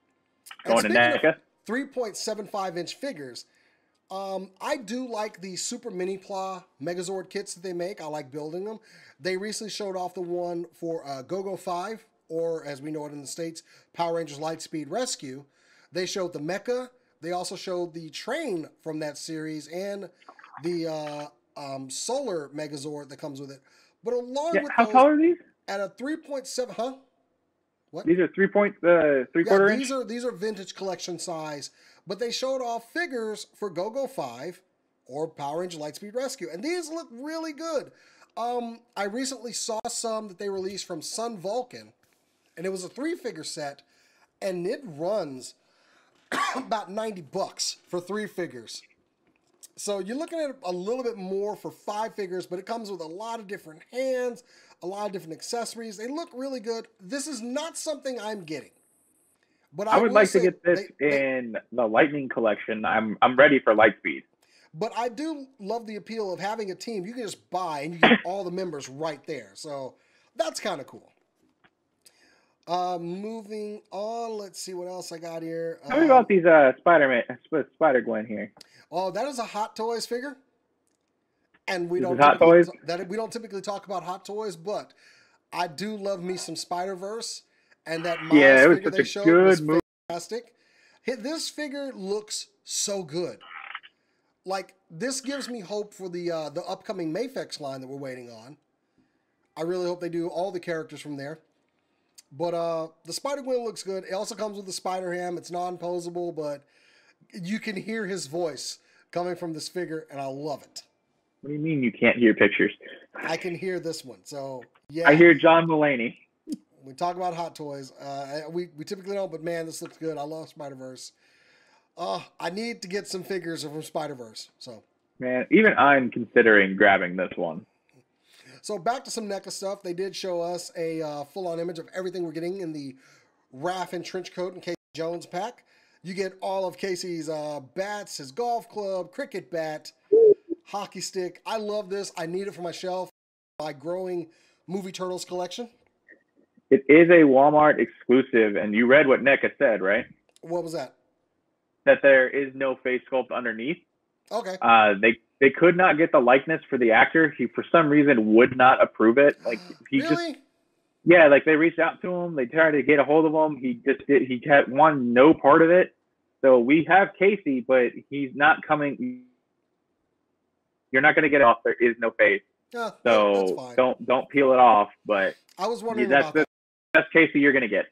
Going to NECA. three point seven five inch figures. Um, I do like the Super Mini Pla Megazord kits that they make. I like building them. They recently showed off the one for uh, Go Go five. Or as we know it in the States, Power Rangers Lightspeed Rescue. They showed the mecha. They also showed the train from that series and the uh, um, solar Megazord that comes with it. But along yeah, with how those, tall are these? At a three point seven, huh? What? These are three point uh, three yeah, quarter these inch. These are these are vintage collection size. But they showed off figures for Go Go five or Power Rangers Lightspeed Rescue, and these look really good. Um, I recently saw some that they released from Sun Vulcan. And it was a three-figure set, and it runs about ninety bucks for three figures. So you're looking at a little bit more for five figures, but it comes with a lot of different hands, a lot of different accessories. They look really good. This is not something I'm getting. But I, I would like to get this they, they, in the Lightning collection. I'm, I'm ready for Lightspeed. But I do love the appeal of having a team. You can just buy, and you get all the members right there. So that's kind of cool. Uh, moving on, let's see what else I got here. Tell um, me about these uh, Spider-Man, Spider-Gwen here. Oh, that is a Hot Toys figure, and we this don't Hot Toys. That we don't typically talk about Hot Toys, but I do love me some Spider-Verse, and that Miles yeah, it was figure such they a showed good was move. fantastic. This figure looks so good. Like this gives me hope for the uh, the upcoming Mayfex line that we're waiting on. I really hope they do all the characters from there. But uh, the Spider-Gwen looks good. It also comes with the Spider-Ham. It's non-posable, but you can hear his voice coming from this figure, and I love it. What do you mean you can't hear pictures? I can hear this one. So yeah, I hear John Mulaney. We talk about Hot Toys. Uh, we, we typically don't, but man, this looks good. I love Spider-Verse. Uh, I need to get some figures from Spider-Verse. So. Man, even I'm considering grabbing this one. So back to some NECA stuff. They did show us a uh, full-on image of everything we're getting in the Raff and Trench Coat and Casey Jones pack. You get all of Casey's uh, bats, his golf club, cricket bat, hockey stick. I love this. I need it for my shelf, my growing Movie Turtles collection. It is a Walmart exclusive, and you read what NECA said, right? What was that? That there is no face sculpt underneath. Okay. Uh, they... They could not get the likeness for the actor. He, for some reason, would not approve it. Like he really? just, yeah. Like they reached out to him. They tried to get a hold of him. He just did. He had one no part of it. So we have Casey, but he's not coming. You're not going to get it off. There is no face. Yeah, so don't don't peel it off. But I was wondering that's about the, that. That's Casey you're going to get.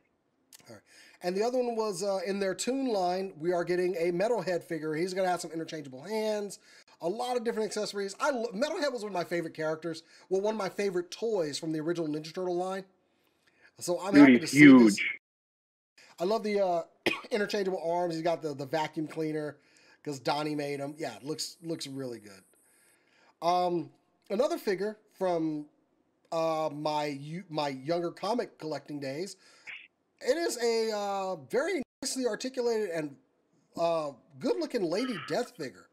All right. And the other one was uh, in their Toon line. We are getting a Metalhead figure. He's going to have some interchangeable hands. A lot of different accessories. I Metalhead was one of my favorite characters. Well, one of my favorite toys from the original Ninja Turtle line. So I'm Dude, happy to see huge. This. I love the uh, interchangeable arms. He's got the, the vacuum cleaner because Donnie made him. Yeah, it looks, looks really good. Um, another figure from uh, my, my younger comic collecting days. It is a uh, very nicely articulated and uh, good-looking Lady Death figure.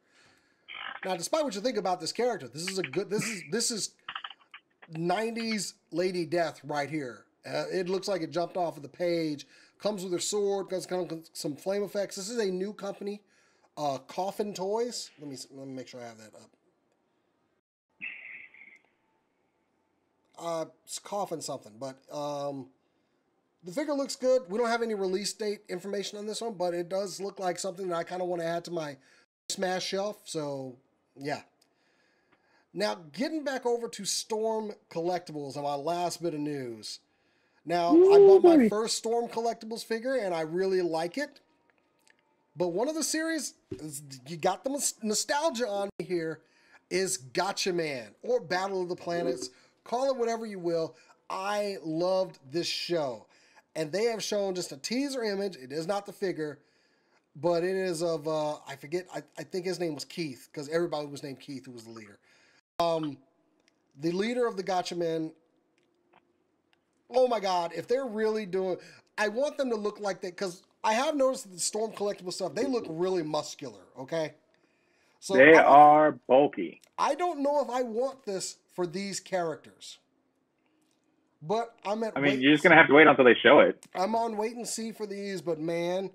Now, despite what you think about this character, this is a good, this is, this is nineties Lady Death right here. Uh, it looks like it jumped off of the page, comes with her sword, comes, comes with some flame effects. This is a new company, uh, Coffin Toys. Let me, let me make sure I have that up. Uh, it's Coffin something, but um, The figure looks good. We don't have any release date information on this one, but it does look like something that I kind of want to add to my Smash shelf, so yeah. Now, getting back over to Storm Collectibles and my last bit of news. Now, Ooh, I bought my first Storm Collectibles figure, and I really like it. But one of the series, you got the nostalgia on me here, is Gotcha Man, or Battle of the Planets. Call it whatever you will. I loved this show. And they have shown just a teaser image. It is not the figure, but it is of, uh, I forget, I, I think his name was Keith, because everybody was named Keith who was the leader. Um, the leader of the Gotcha Men. Oh my God, if they're really doing, I want them to look like that, because I have noticed that the Storm Collectible stuff, they look really muscular, okay? So they I, are bulky. I don't know if I want this for these characters. But I'm at I mean, you're just going to have to wait until they show it. I'm on wait and see for these, but man,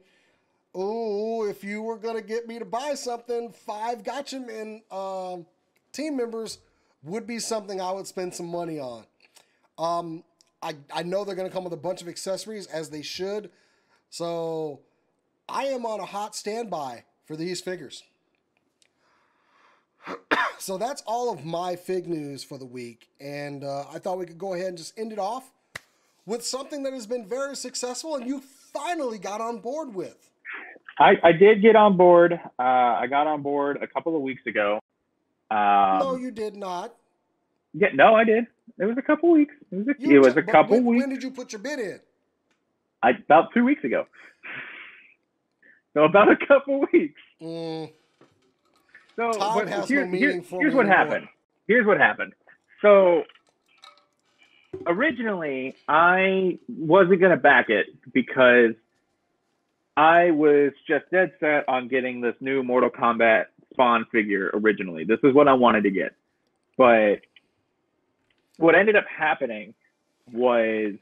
oh, if you were going to get me to buy something, five Gotcha Men uh, team members would be something I would spend some money on. Um, I, I know they're going to come with a bunch of accessories, as they should. So I am on a hot standby for these figures. So that's all of my fig news for the week. And uh, I thought we could go ahead and just end it off with something that has been very successful and you finally got on board with. I, I did get on board. Uh, I got on board a couple of weeks ago. Um, no, you did not. Yeah, no, I did. It was a couple weeks. It was a, it was a couple when, weeks. When did you put your bid in? I, about two weeks ago. So about a couple weeks. Mm. So but here, no here, here's what happened. Here's what happened. So originally I wasn't going to back it because I was just dead set on getting this new Mortal Kombat Spawn figure originally. This is what I wanted to get. But what ended up happening was,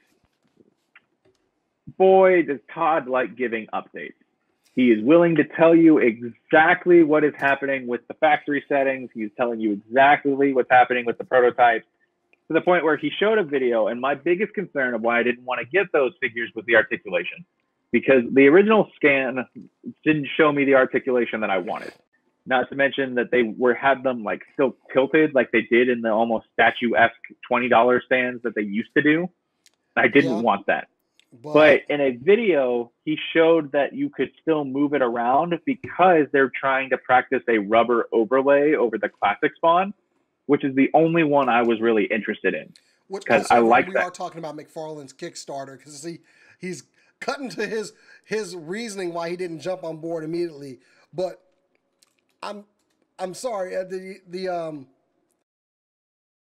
boy, does Todd like giving updates. He is willing to tell you exactly what is happening with the factory settings. He's telling you exactly what's happening with the prototypes, to the point where he showed a video. And my biggest concern of why I didn't want to get those figures was the articulation, because the original scan didn't show me the articulation that I wanted. Not to mention that they were had them like still tilted like they did in the almost statuesque twenty dollar stands that they used to do. I didn't yeah. want that. But, but in a video, he showed that you could still move it around because they're trying to practice a rubber overlay over the classic Spawn, which is the only one I was really interested in. Because I like we that. We are talking about McFarlane's Kickstarter, because he, he's cutting to his, his reasoning why he didn't jump on board immediately. But I'm I'm sorry, the, the um,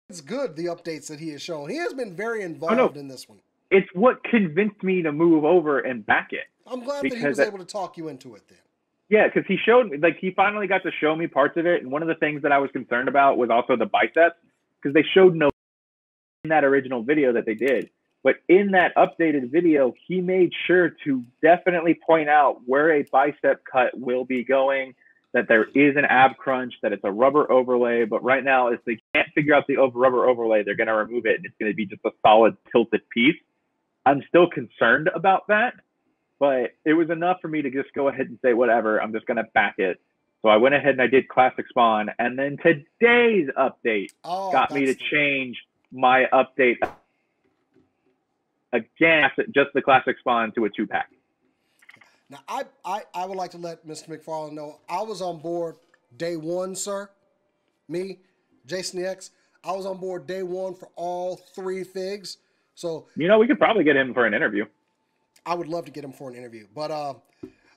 it's good, the updates that he has shown. He has been very involved oh, no. in this one. It's what convinced me to move over and back it. I'm glad that he was able to talk you into it then. Yeah, because he showed me, like, he finally got to show me parts of it. And one of the things that I was concerned about was also the biceps, because they showed no in that original video that they did. But in that updated video, he made sure to definitely point out where a bicep cut will be going, that there is an ab crunch, that it's a rubber overlay. But right now, if they can't figure out the rubber overlay, they're going to remove it, and it's going to be just a solid tilted piece. I'm still concerned about that, but it was enough for me to just go ahead and say, whatever, I'm just going to back it. So I went ahead and I did Classic Spawn, and then today's update oh, got me to the... change my update again, just the Classic Spawn to a two-pack. Now, I, I, I would like to let Mister McFarlane know I was on board day one, sir. Me, Jason X, I was on board day one for all three figs. So, you know, we could probably get him for an interview. I would love to get him for an interview. But, uh,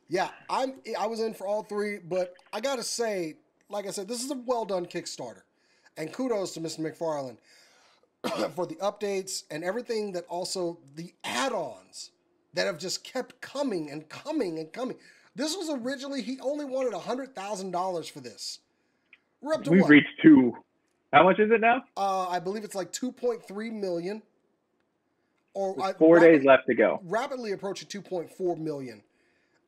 yeah, I'm, I was in for all three. But I got to say, like I said, this is a well-done Kickstarter. And kudos to Mister McFarlane for the updates and everything, that also the add-ons that have just kept coming and coming and coming. This was originally, he only wanted one hundred thousand dollars for this. We're up to We've what? reached two. How much is it now? Uh, I believe it's like two point three million dollars. Or four I, days rapid, left to go. Rapidly approaching two point four million.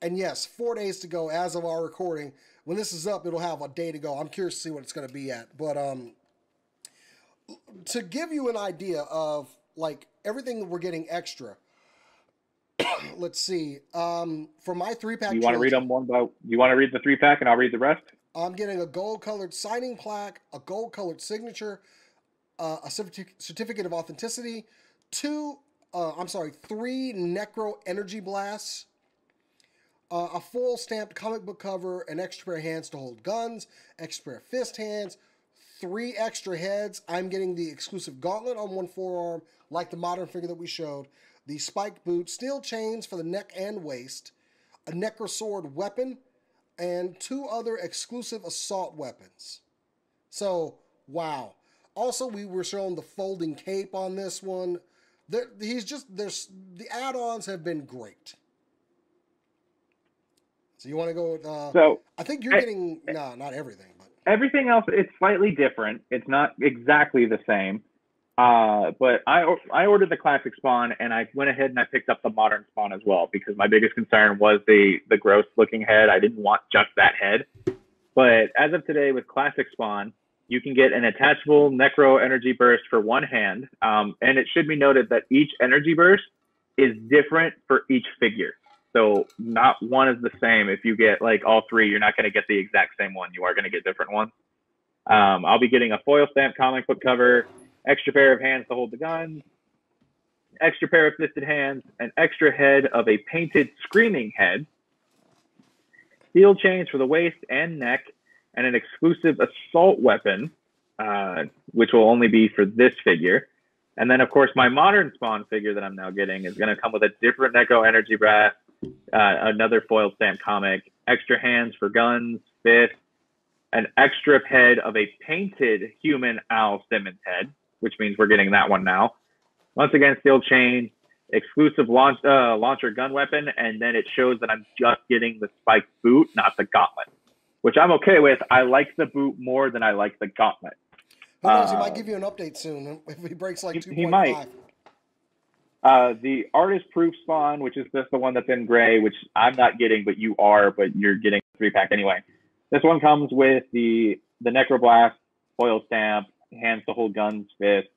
And yes, four days to go as of our recording. When this is up, it'll have a day to go. I'm curious to see what it's going to be at. But um, to give you an idea of like everything that we're getting extra, let's see. Um, for my three pack, you want to read them one by. You want to read the three pack, and I'll read the rest. I'm getting a gold colored signing plaque, a gold colored signature, uh, a certificate of authenticity, two. Uh, I'm sorry, three Necro Energy Blasts, uh, a full stamped comic book cover, an extra pair of hands to hold guns, extra pair of fist hands, three extra heads. I'm getting the exclusive gauntlet on one forearm, like the modern figure that we showed, the spiked boot, steel chains for the neck and waist, a Necro Sword weapon, and two other exclusive assault weapons. So, wow. Also, we were shown the folding cape on this one. There, he's just there's the add-ons have been great. So you want to go with? Uh, so I think you're I, getting no, nah, not everything, but everything else. It's slightly different. It's not exactly the same. Uh, but I I ordered the classic Spawn, and I went ahead and I picked up the modern Spawn as well because my biggest concern was the the gross looking head. I didn't want just that head. But as of today, with classic Spawn, you can get an attachable Necro Energy Burst for one hand. Um, and it should be noted that each Energy Burst is different for each figure. So not one is the same. If you get like all three, you're not going to get the exact same one. You are going to get different ones. Um, I'll be getting a foil stamp comic book cover, extra pair of hands to hold the guns, extra pair of fisted hands, an extra head of a painted screaming head, steel chains for the waist and neck, and an exclusive assault weapon, uh, which will only be for this figure. And then, of course, my modern Spawn figure that I'm now getting is going to come with a different Necro Energy Brass, uh, another foil stamp comic, extra hands for guns, fists, an extra head of a painted human Al Simmons head, which means we're getting that one now. Once again, steel chain, exclusive launch, uh, launcher gun weapon, and then it shows that I'm just getting the spiked boot, not the gauntlet, which I'm okay with. I like the boot more than I like the gauntlet. Who knows, uh, he might give you an update soon if he breaks like two point five. He might. Uh, the Artist Proof Spawn, which is just the one that's in gray, which I'm not getting, but you are, but you're getting a three-pack anyway. This one comes with the, the Necroblast, foil stamp, hands to hold guns, fist.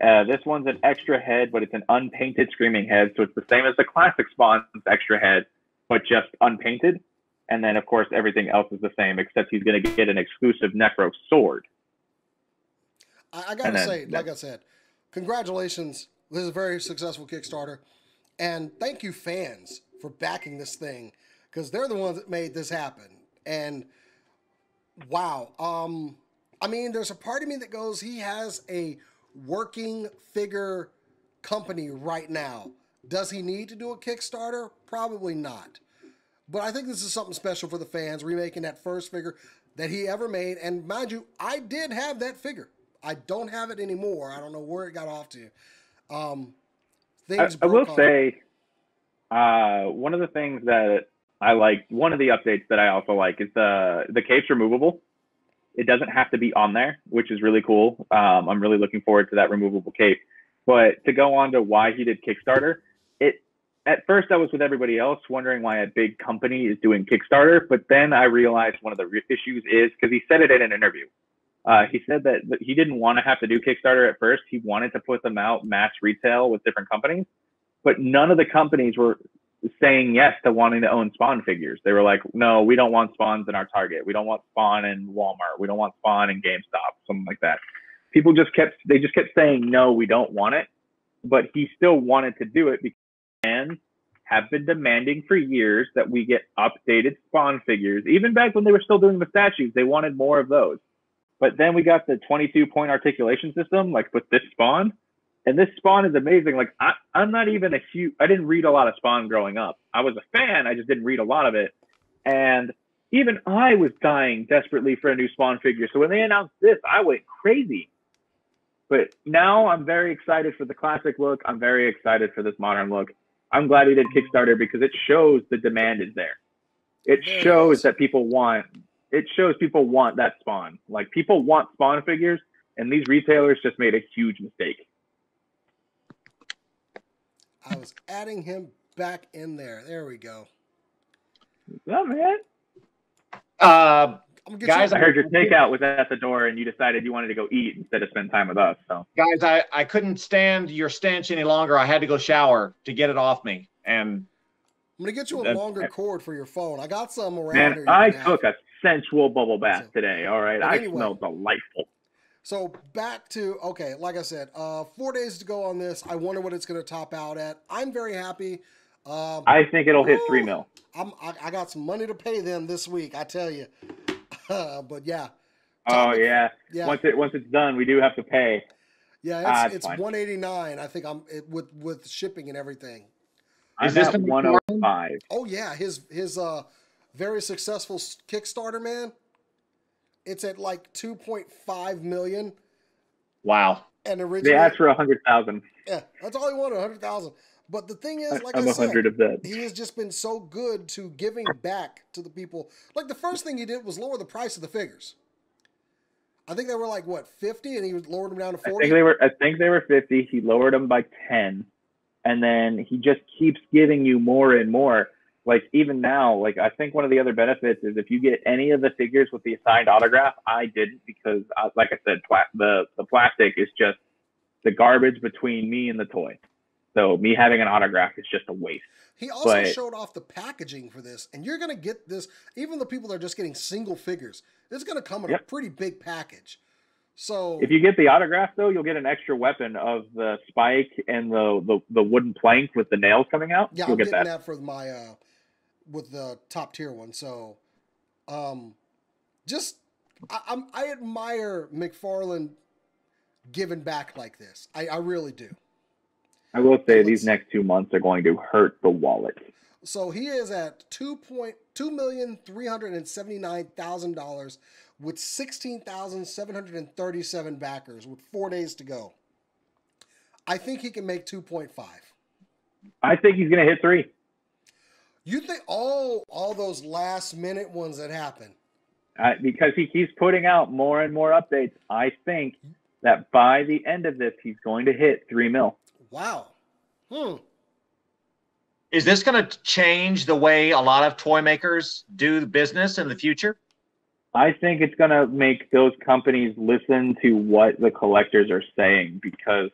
Uh, this one's an extra head, but it's an unpainted screaming head, so it's the same as the classic Spawn's extra head, but just unpainted. And then, of course, everything else is the same, except he's going to get an exclusive Necro Sword. I, I got to say, like I said, congratulations. This is a very successful Kickstarter. And thank you, fans, for backing this thing, because they're the ones that made this happen. And, wow. Um, I mean, there's a part of me that goes, he has a working figure company right now. Does he need to do a Kickstarter? Probably not. But I think this is something special for the fans, remaking that first figure that he ever made. And mind you, I did have that figure. I don't have it anymore. I don't know where it got off to. Um, things I, I will off. say, uh, one of the things that I like, one of the updates that I also like is the, the cape's removable. It doesn't have to be on there, which is really cool. Um, I'm really looking forward to that removable cape. But to go on to why he did Kickstarter, it, at first, I was with everybody else wondering why a big company is doing Kickstarter, but then I realized one of the issues is, because he said it in an interview. Uh, he said that he didn't want to have to do Kickstarter at first. He wanted to put them out mass retail with different companies, but none of the companies were saying yes to wanting to own Spawn figures. They were like, no, we don't want Spawns in our Target. We don't want Spawn in Walmart. We don't want Spawn in GameStop, something like that. People just kept, they just kept saying, no, we don't want it, but he still wanted to do it because fans have been demanding for years that we get updated Spawn figures. Even back when they were still doing the statues, they wanted more of those. But then we got the twenty-two point articulation system, like with this Spawn, and this Spawn is amazing. Like I, I'm not even a huge, I didn't read a lot of Spawn growing up. I was a fan, I just didn't read a lot of it. And even I was dying desperately for a new Spawn figure. So when they announced this, I went crazy. But now I'm very excited for the classic look. I'm very excited for this modern look. I'm glad he did Kickstarter because it shows the demand is there. It shows that people want, it shows people want that Spawn. Like people want Spawn figures and these retailers just made a huge mistake. I was adding him back in there. There we go. Oh, man. Uh, guys, I heard your takeout was at the door and you decided you wanted to go eat instead of spend time with us. So, guys, I, I couldn't stand your stench any longer. I had to go shower to get it off me. And I'm going to get you a That's, longer cord for your phone. I got some around man, here. I now. Took a sensual bubble bath today. All right. Anyway, I smell delightful. So back to, okay, like I said, uh, four days to go on this. I wonder what it's going to top out at. I'm very happy. Um, I think it'll ooh, hit three mil. I'm, I, I got some money to pay them this week, I tell you. Uh, but, yeah. Topic, oh, yeah. yeah. Once it once it's done, we do have to pay. Yeah, it's, ah, it's, it's one eighty-nine. I think I'm it, with with shipping and everything. Is this one oh five? Oh yeah, his his uh very successful Kickstarter, man. It's at like two point five million. Wow. And originally they asked for a hundred thousand. Yeah, that's all he wanted, a hundred thousand. But the thing is, like I'm I said, of that. He has just been so good to giving back to the people. Like the first thing he did was lower the price of the figures. I think they were like what fifty, and he lowered them down to forty. I think they were. I think they were fifty. He lowered them by ten, and then he just keeps giving you more and more. Like even now, like I think one of the other benefits is if you get any of the figures with the signed autograph. I didn't because, I, like I said, pla the the plastic is just the garbage between me and the toy. So me having an autograph is just a waste. He also but, showed off the packaging for this, and you're going to get this. Even the people that are just getting single figures, this is going to come in yep. a pretty big package. So if you get the autograph, though, you'll get an extra weapon of the spike and the the, the wooden plank with the nails coming out. Yeah, you'll I'm get getting that. that for my uh, with the top tier one. So, um, just I, I'm I admire McFarlane giving back like this. I, I really do. I will say Let's, these next two months are going to hurt the wallet. So he is at two million three hundred seventy-nine thousand dollars with sixteen thousand seven hundred thirty-seven backers with four days to go. I think he can make two point five. I think he's going to hit three. You think, oh, all those last minute ones that happen. Uh, because he keeps putting out more and more updates. I think that by the end of this, he's going to hit three mil. Wow. Hmm. Is this going to change the way a lot of toy makers do business in the future? I think it's going to make those companies listen to what the collectors are saying because,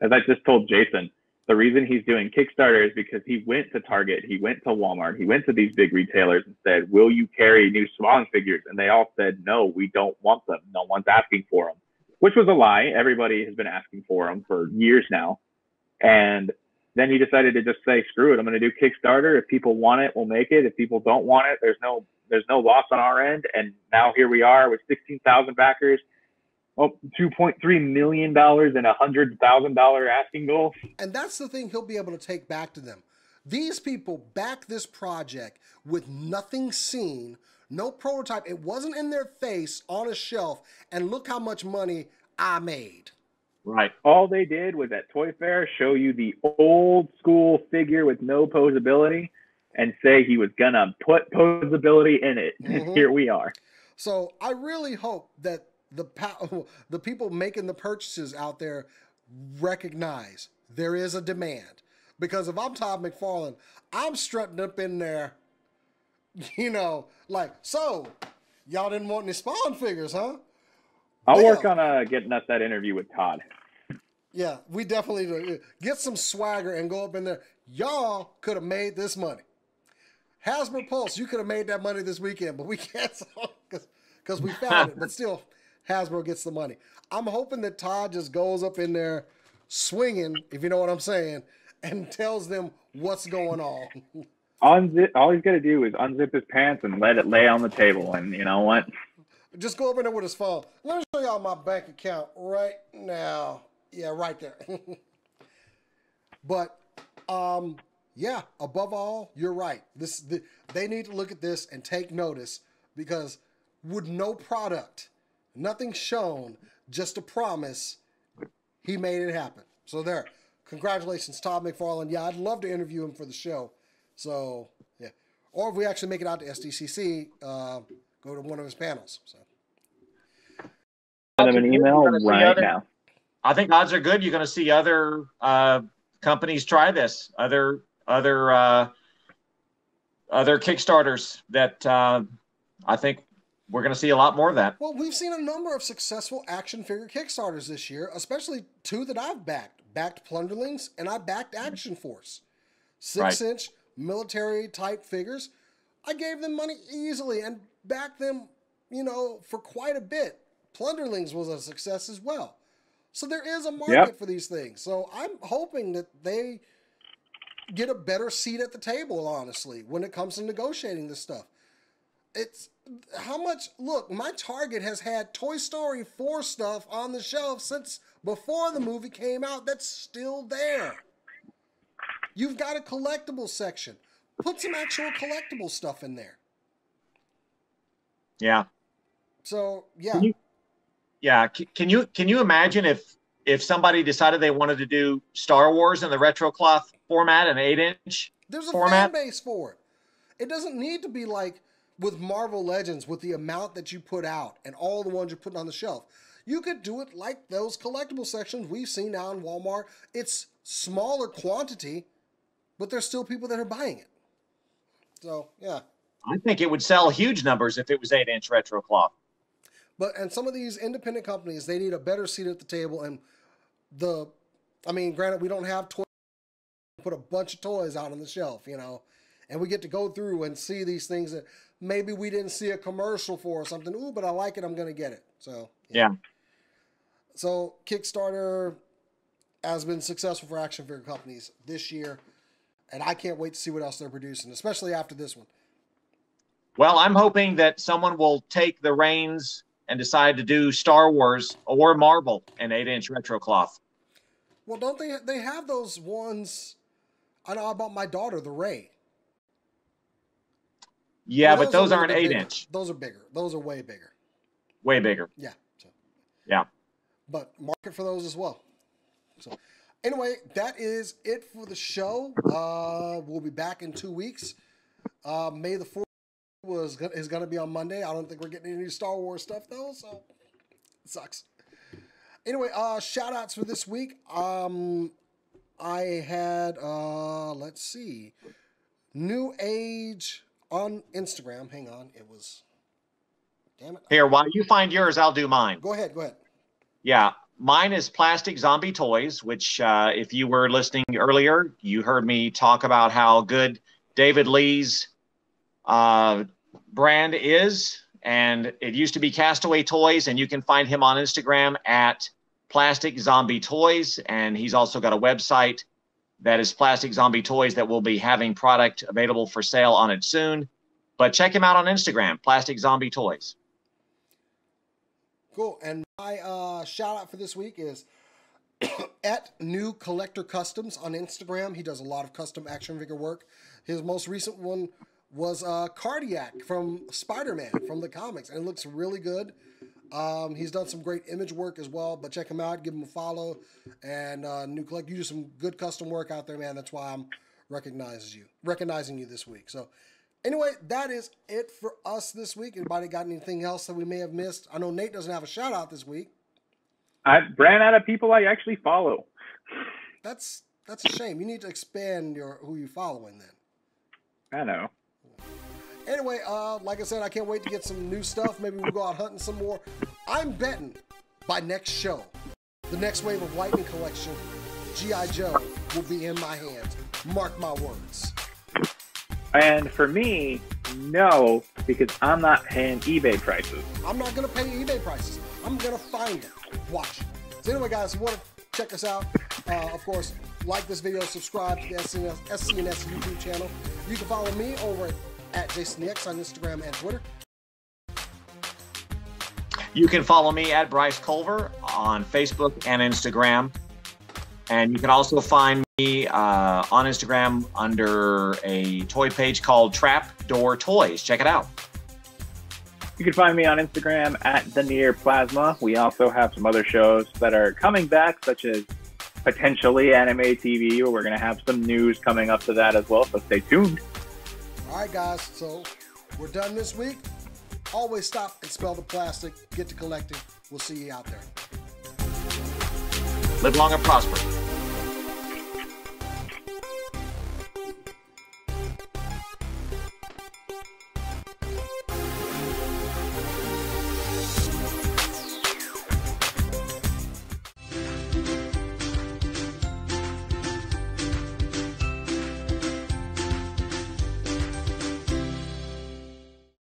as I just told Jason, the reason he's doing Kickstarter is because he went to Target, he went to Walmart, he went to these big retailers and said, will you carry new Spawn figures? And they all said, no, we don't want them. No one's asking for them, which was a lie. Everybody has been asking for them for years now. And then he decided to just say, screw it. I'm going to do Kickstarter. If people want it, we'll make it. If people don't want it, there's no, there's no loss on our end. And now here we are with sixteen thousand backers, oh, two point three million dollars and a hundred thousand dollar asking goal. And that's the thing he'll be able to take back to them. These people back this project with nothing seen, no prototype. It wasn't in their face on a shelf. And look how much money I made. Right. All they did was at Toy Fair show you the old school figure with no posability and say he was going to put posability in it. Mm-hmm. Here we are. So I really hope that the, the people making the purchases out there recognize there is a demand. Because if I'm Todd McFarlane, I'm strutting up in there, you know, like, so y'all didn't want any Spawn figures, huh? I'll yeah. work on uh, getting us that interview with Todd. Yeah, we definitely do. Get some swagger and go up in there. Y'all could have made this money. Hasbro Pulse, you could have made that money this weekend, but we can't because we found it. But still, Hasbro gets the money. I'm hoping that Todd just goes up in there swinging, if you know what I'm saying, and tells them what's going on. Unzip, all he's got to do is unzip his pants and let it lay on the table. And you know what? Just go over there with his phone. Let me show y'all my bank account right now. Yeah, right there. But, um, yeah, above all, you're right. This the, they need to look at this and take notice because with no product, nothing shown, just a promise, he made it happen. So there. Congratulations, Todd McFarlane. Yeah, I'd love to interview him for the show. So, yeah. Or if we actually make it out to S D C C, uh, go to one of his panels. So. Send them an email right other, now. I think odds are good you're going to see other uh, companies try this, other other uh, other Kickstarters that uh, I think we're going to see a lot more of that. Well, we've seen a number of successful action figure Kickstarters this year, especially two that I've backed. Backed Plunderlings and I backed Action Force. Six right. inch military type figures, I gave them money easily and backed them, you know, for quite a bit. Plunderlings was a success as well. So there is a market yep. for these things. So I'm hoping that they get a better seat at the table, honestly, when it comes to negotiating this stuff. It's how much, look, my Target has had Toy Story four stuff on the shelf since before the movie came out. That's still there. You've got a collectible section. Put some actual collectible stuff in there. Yeah. So, yeah. Yeah, can you can you imagine if if somebody decided they wanted to do Star Wars in the retro cloth format, an eight inch There's a format? Fan base for it. It doesn't need to be like with Marvel Legends, with the amount that you put out and all the ones you're putting on the shelf. You could do it like those collectible sections we've seen now in Walmart. It's smaller quantity, but there's still people that are buying it. So, yeah. I think it would sell huge numbers if it was eight inch retro cloth. But, and some of these independent companies, they need a better seat at the table. And the, I mean, granted, we don't have toys, put a bunch of toys out on the shelf, you know, and we get to go through and see these things that maybe we didn't see a commercial for or something. Ooh, but I like it. I'm going to get it. So, yeah. yeah. So Kickstarter has been successful for action figure companies this year. And I can't wait to see what else they're producing, especially after this one. Well, I'm hoping that someone will take the reins and decide to do Star Wars or Marvel and eight inch retro cloth. Well, don't they they have those ones? I know about my daughter, the Rey. Yeah, well, those but those are aren't eight inch. Those are bigger. Those are way bigger. Way bigger. Yeah. So. Yeah. But market for those as well. So, anyway, that is it for the show. Uh, we'll be back in two weeks. Uh, May the fourth. Was is going to be on Monday. I don't think we're getting any new Star Wars stuff though, so it sucks. Anyway, uh, shout outs for this week. Um, I had uh, let's see, New Age on Instagram. Hang on, it was. Damn it! Here, while you find yours, I'll do mine. Go ahead, go ahead. Yeah, mine is Plastic Zombie Toys, which uh, if you were listening earlier, you heard me talk about how good David Lee's uh brand is, and it used to be Castaway Toys, and you can find him on Instagram at Plastic Zombie Toys, and he's also got a website that is Plastic Zombie Toys that will be having product available for sale on it soon. But check him out on Instagram, Plastic Zombie Toys. Cool. And my uh shout out for this week is at New Collector Customs on Instagram. He does a lot of custom action figure work. His most recent one was uh, Cardiac from Spider-Man, from the comics, and it looks really good. Um, he's done some great image work as well, but check him out, give him a follow, and uh, New Collect, you do some good custom work out there, man. That's why I'm recognizes you, recognizing you this week. So anyway, that is it for us this week. Anybody got anything else that we may have missed? I know Nate doesn't have a shout-out this week. I ran out of people I actually follow. That's, that's a shame. You need to expand your who you're following then. I know. Anyway, uh, like I said, I can't wait to get some new stuff. Maybe we'll go out hunting some more. I'm betting by next show, the next wave of Lightning Collection, G I Joe will be in my hands. Mark my words. And for me, no, because I'm not paying eBay prices. I'm not going to pay eBay prices. I'm going to find it. Watch it. So anyway, guys, if you want to check us out, uh, of course, like this video, subscribe to the S C N S YouTube channel. You can follow me over at at JasonTheX on Instagram and Twitter. You can follow me at Bryce Culver on Facebook and Instagram. And you can also find me uh, on Instagram under a toy page called Trapdoor Toys. Check it out. You can find me on Instagram at The Near Plasma. We also have some other shows that are coming back, such as potentially Anime T V, where we're going to have some news coming up to that as well. So stay tuned. All right, guys, so we're done this week. Always stop and spell the plastic. Get to collecting. We'll see you out there. Live long and prosper.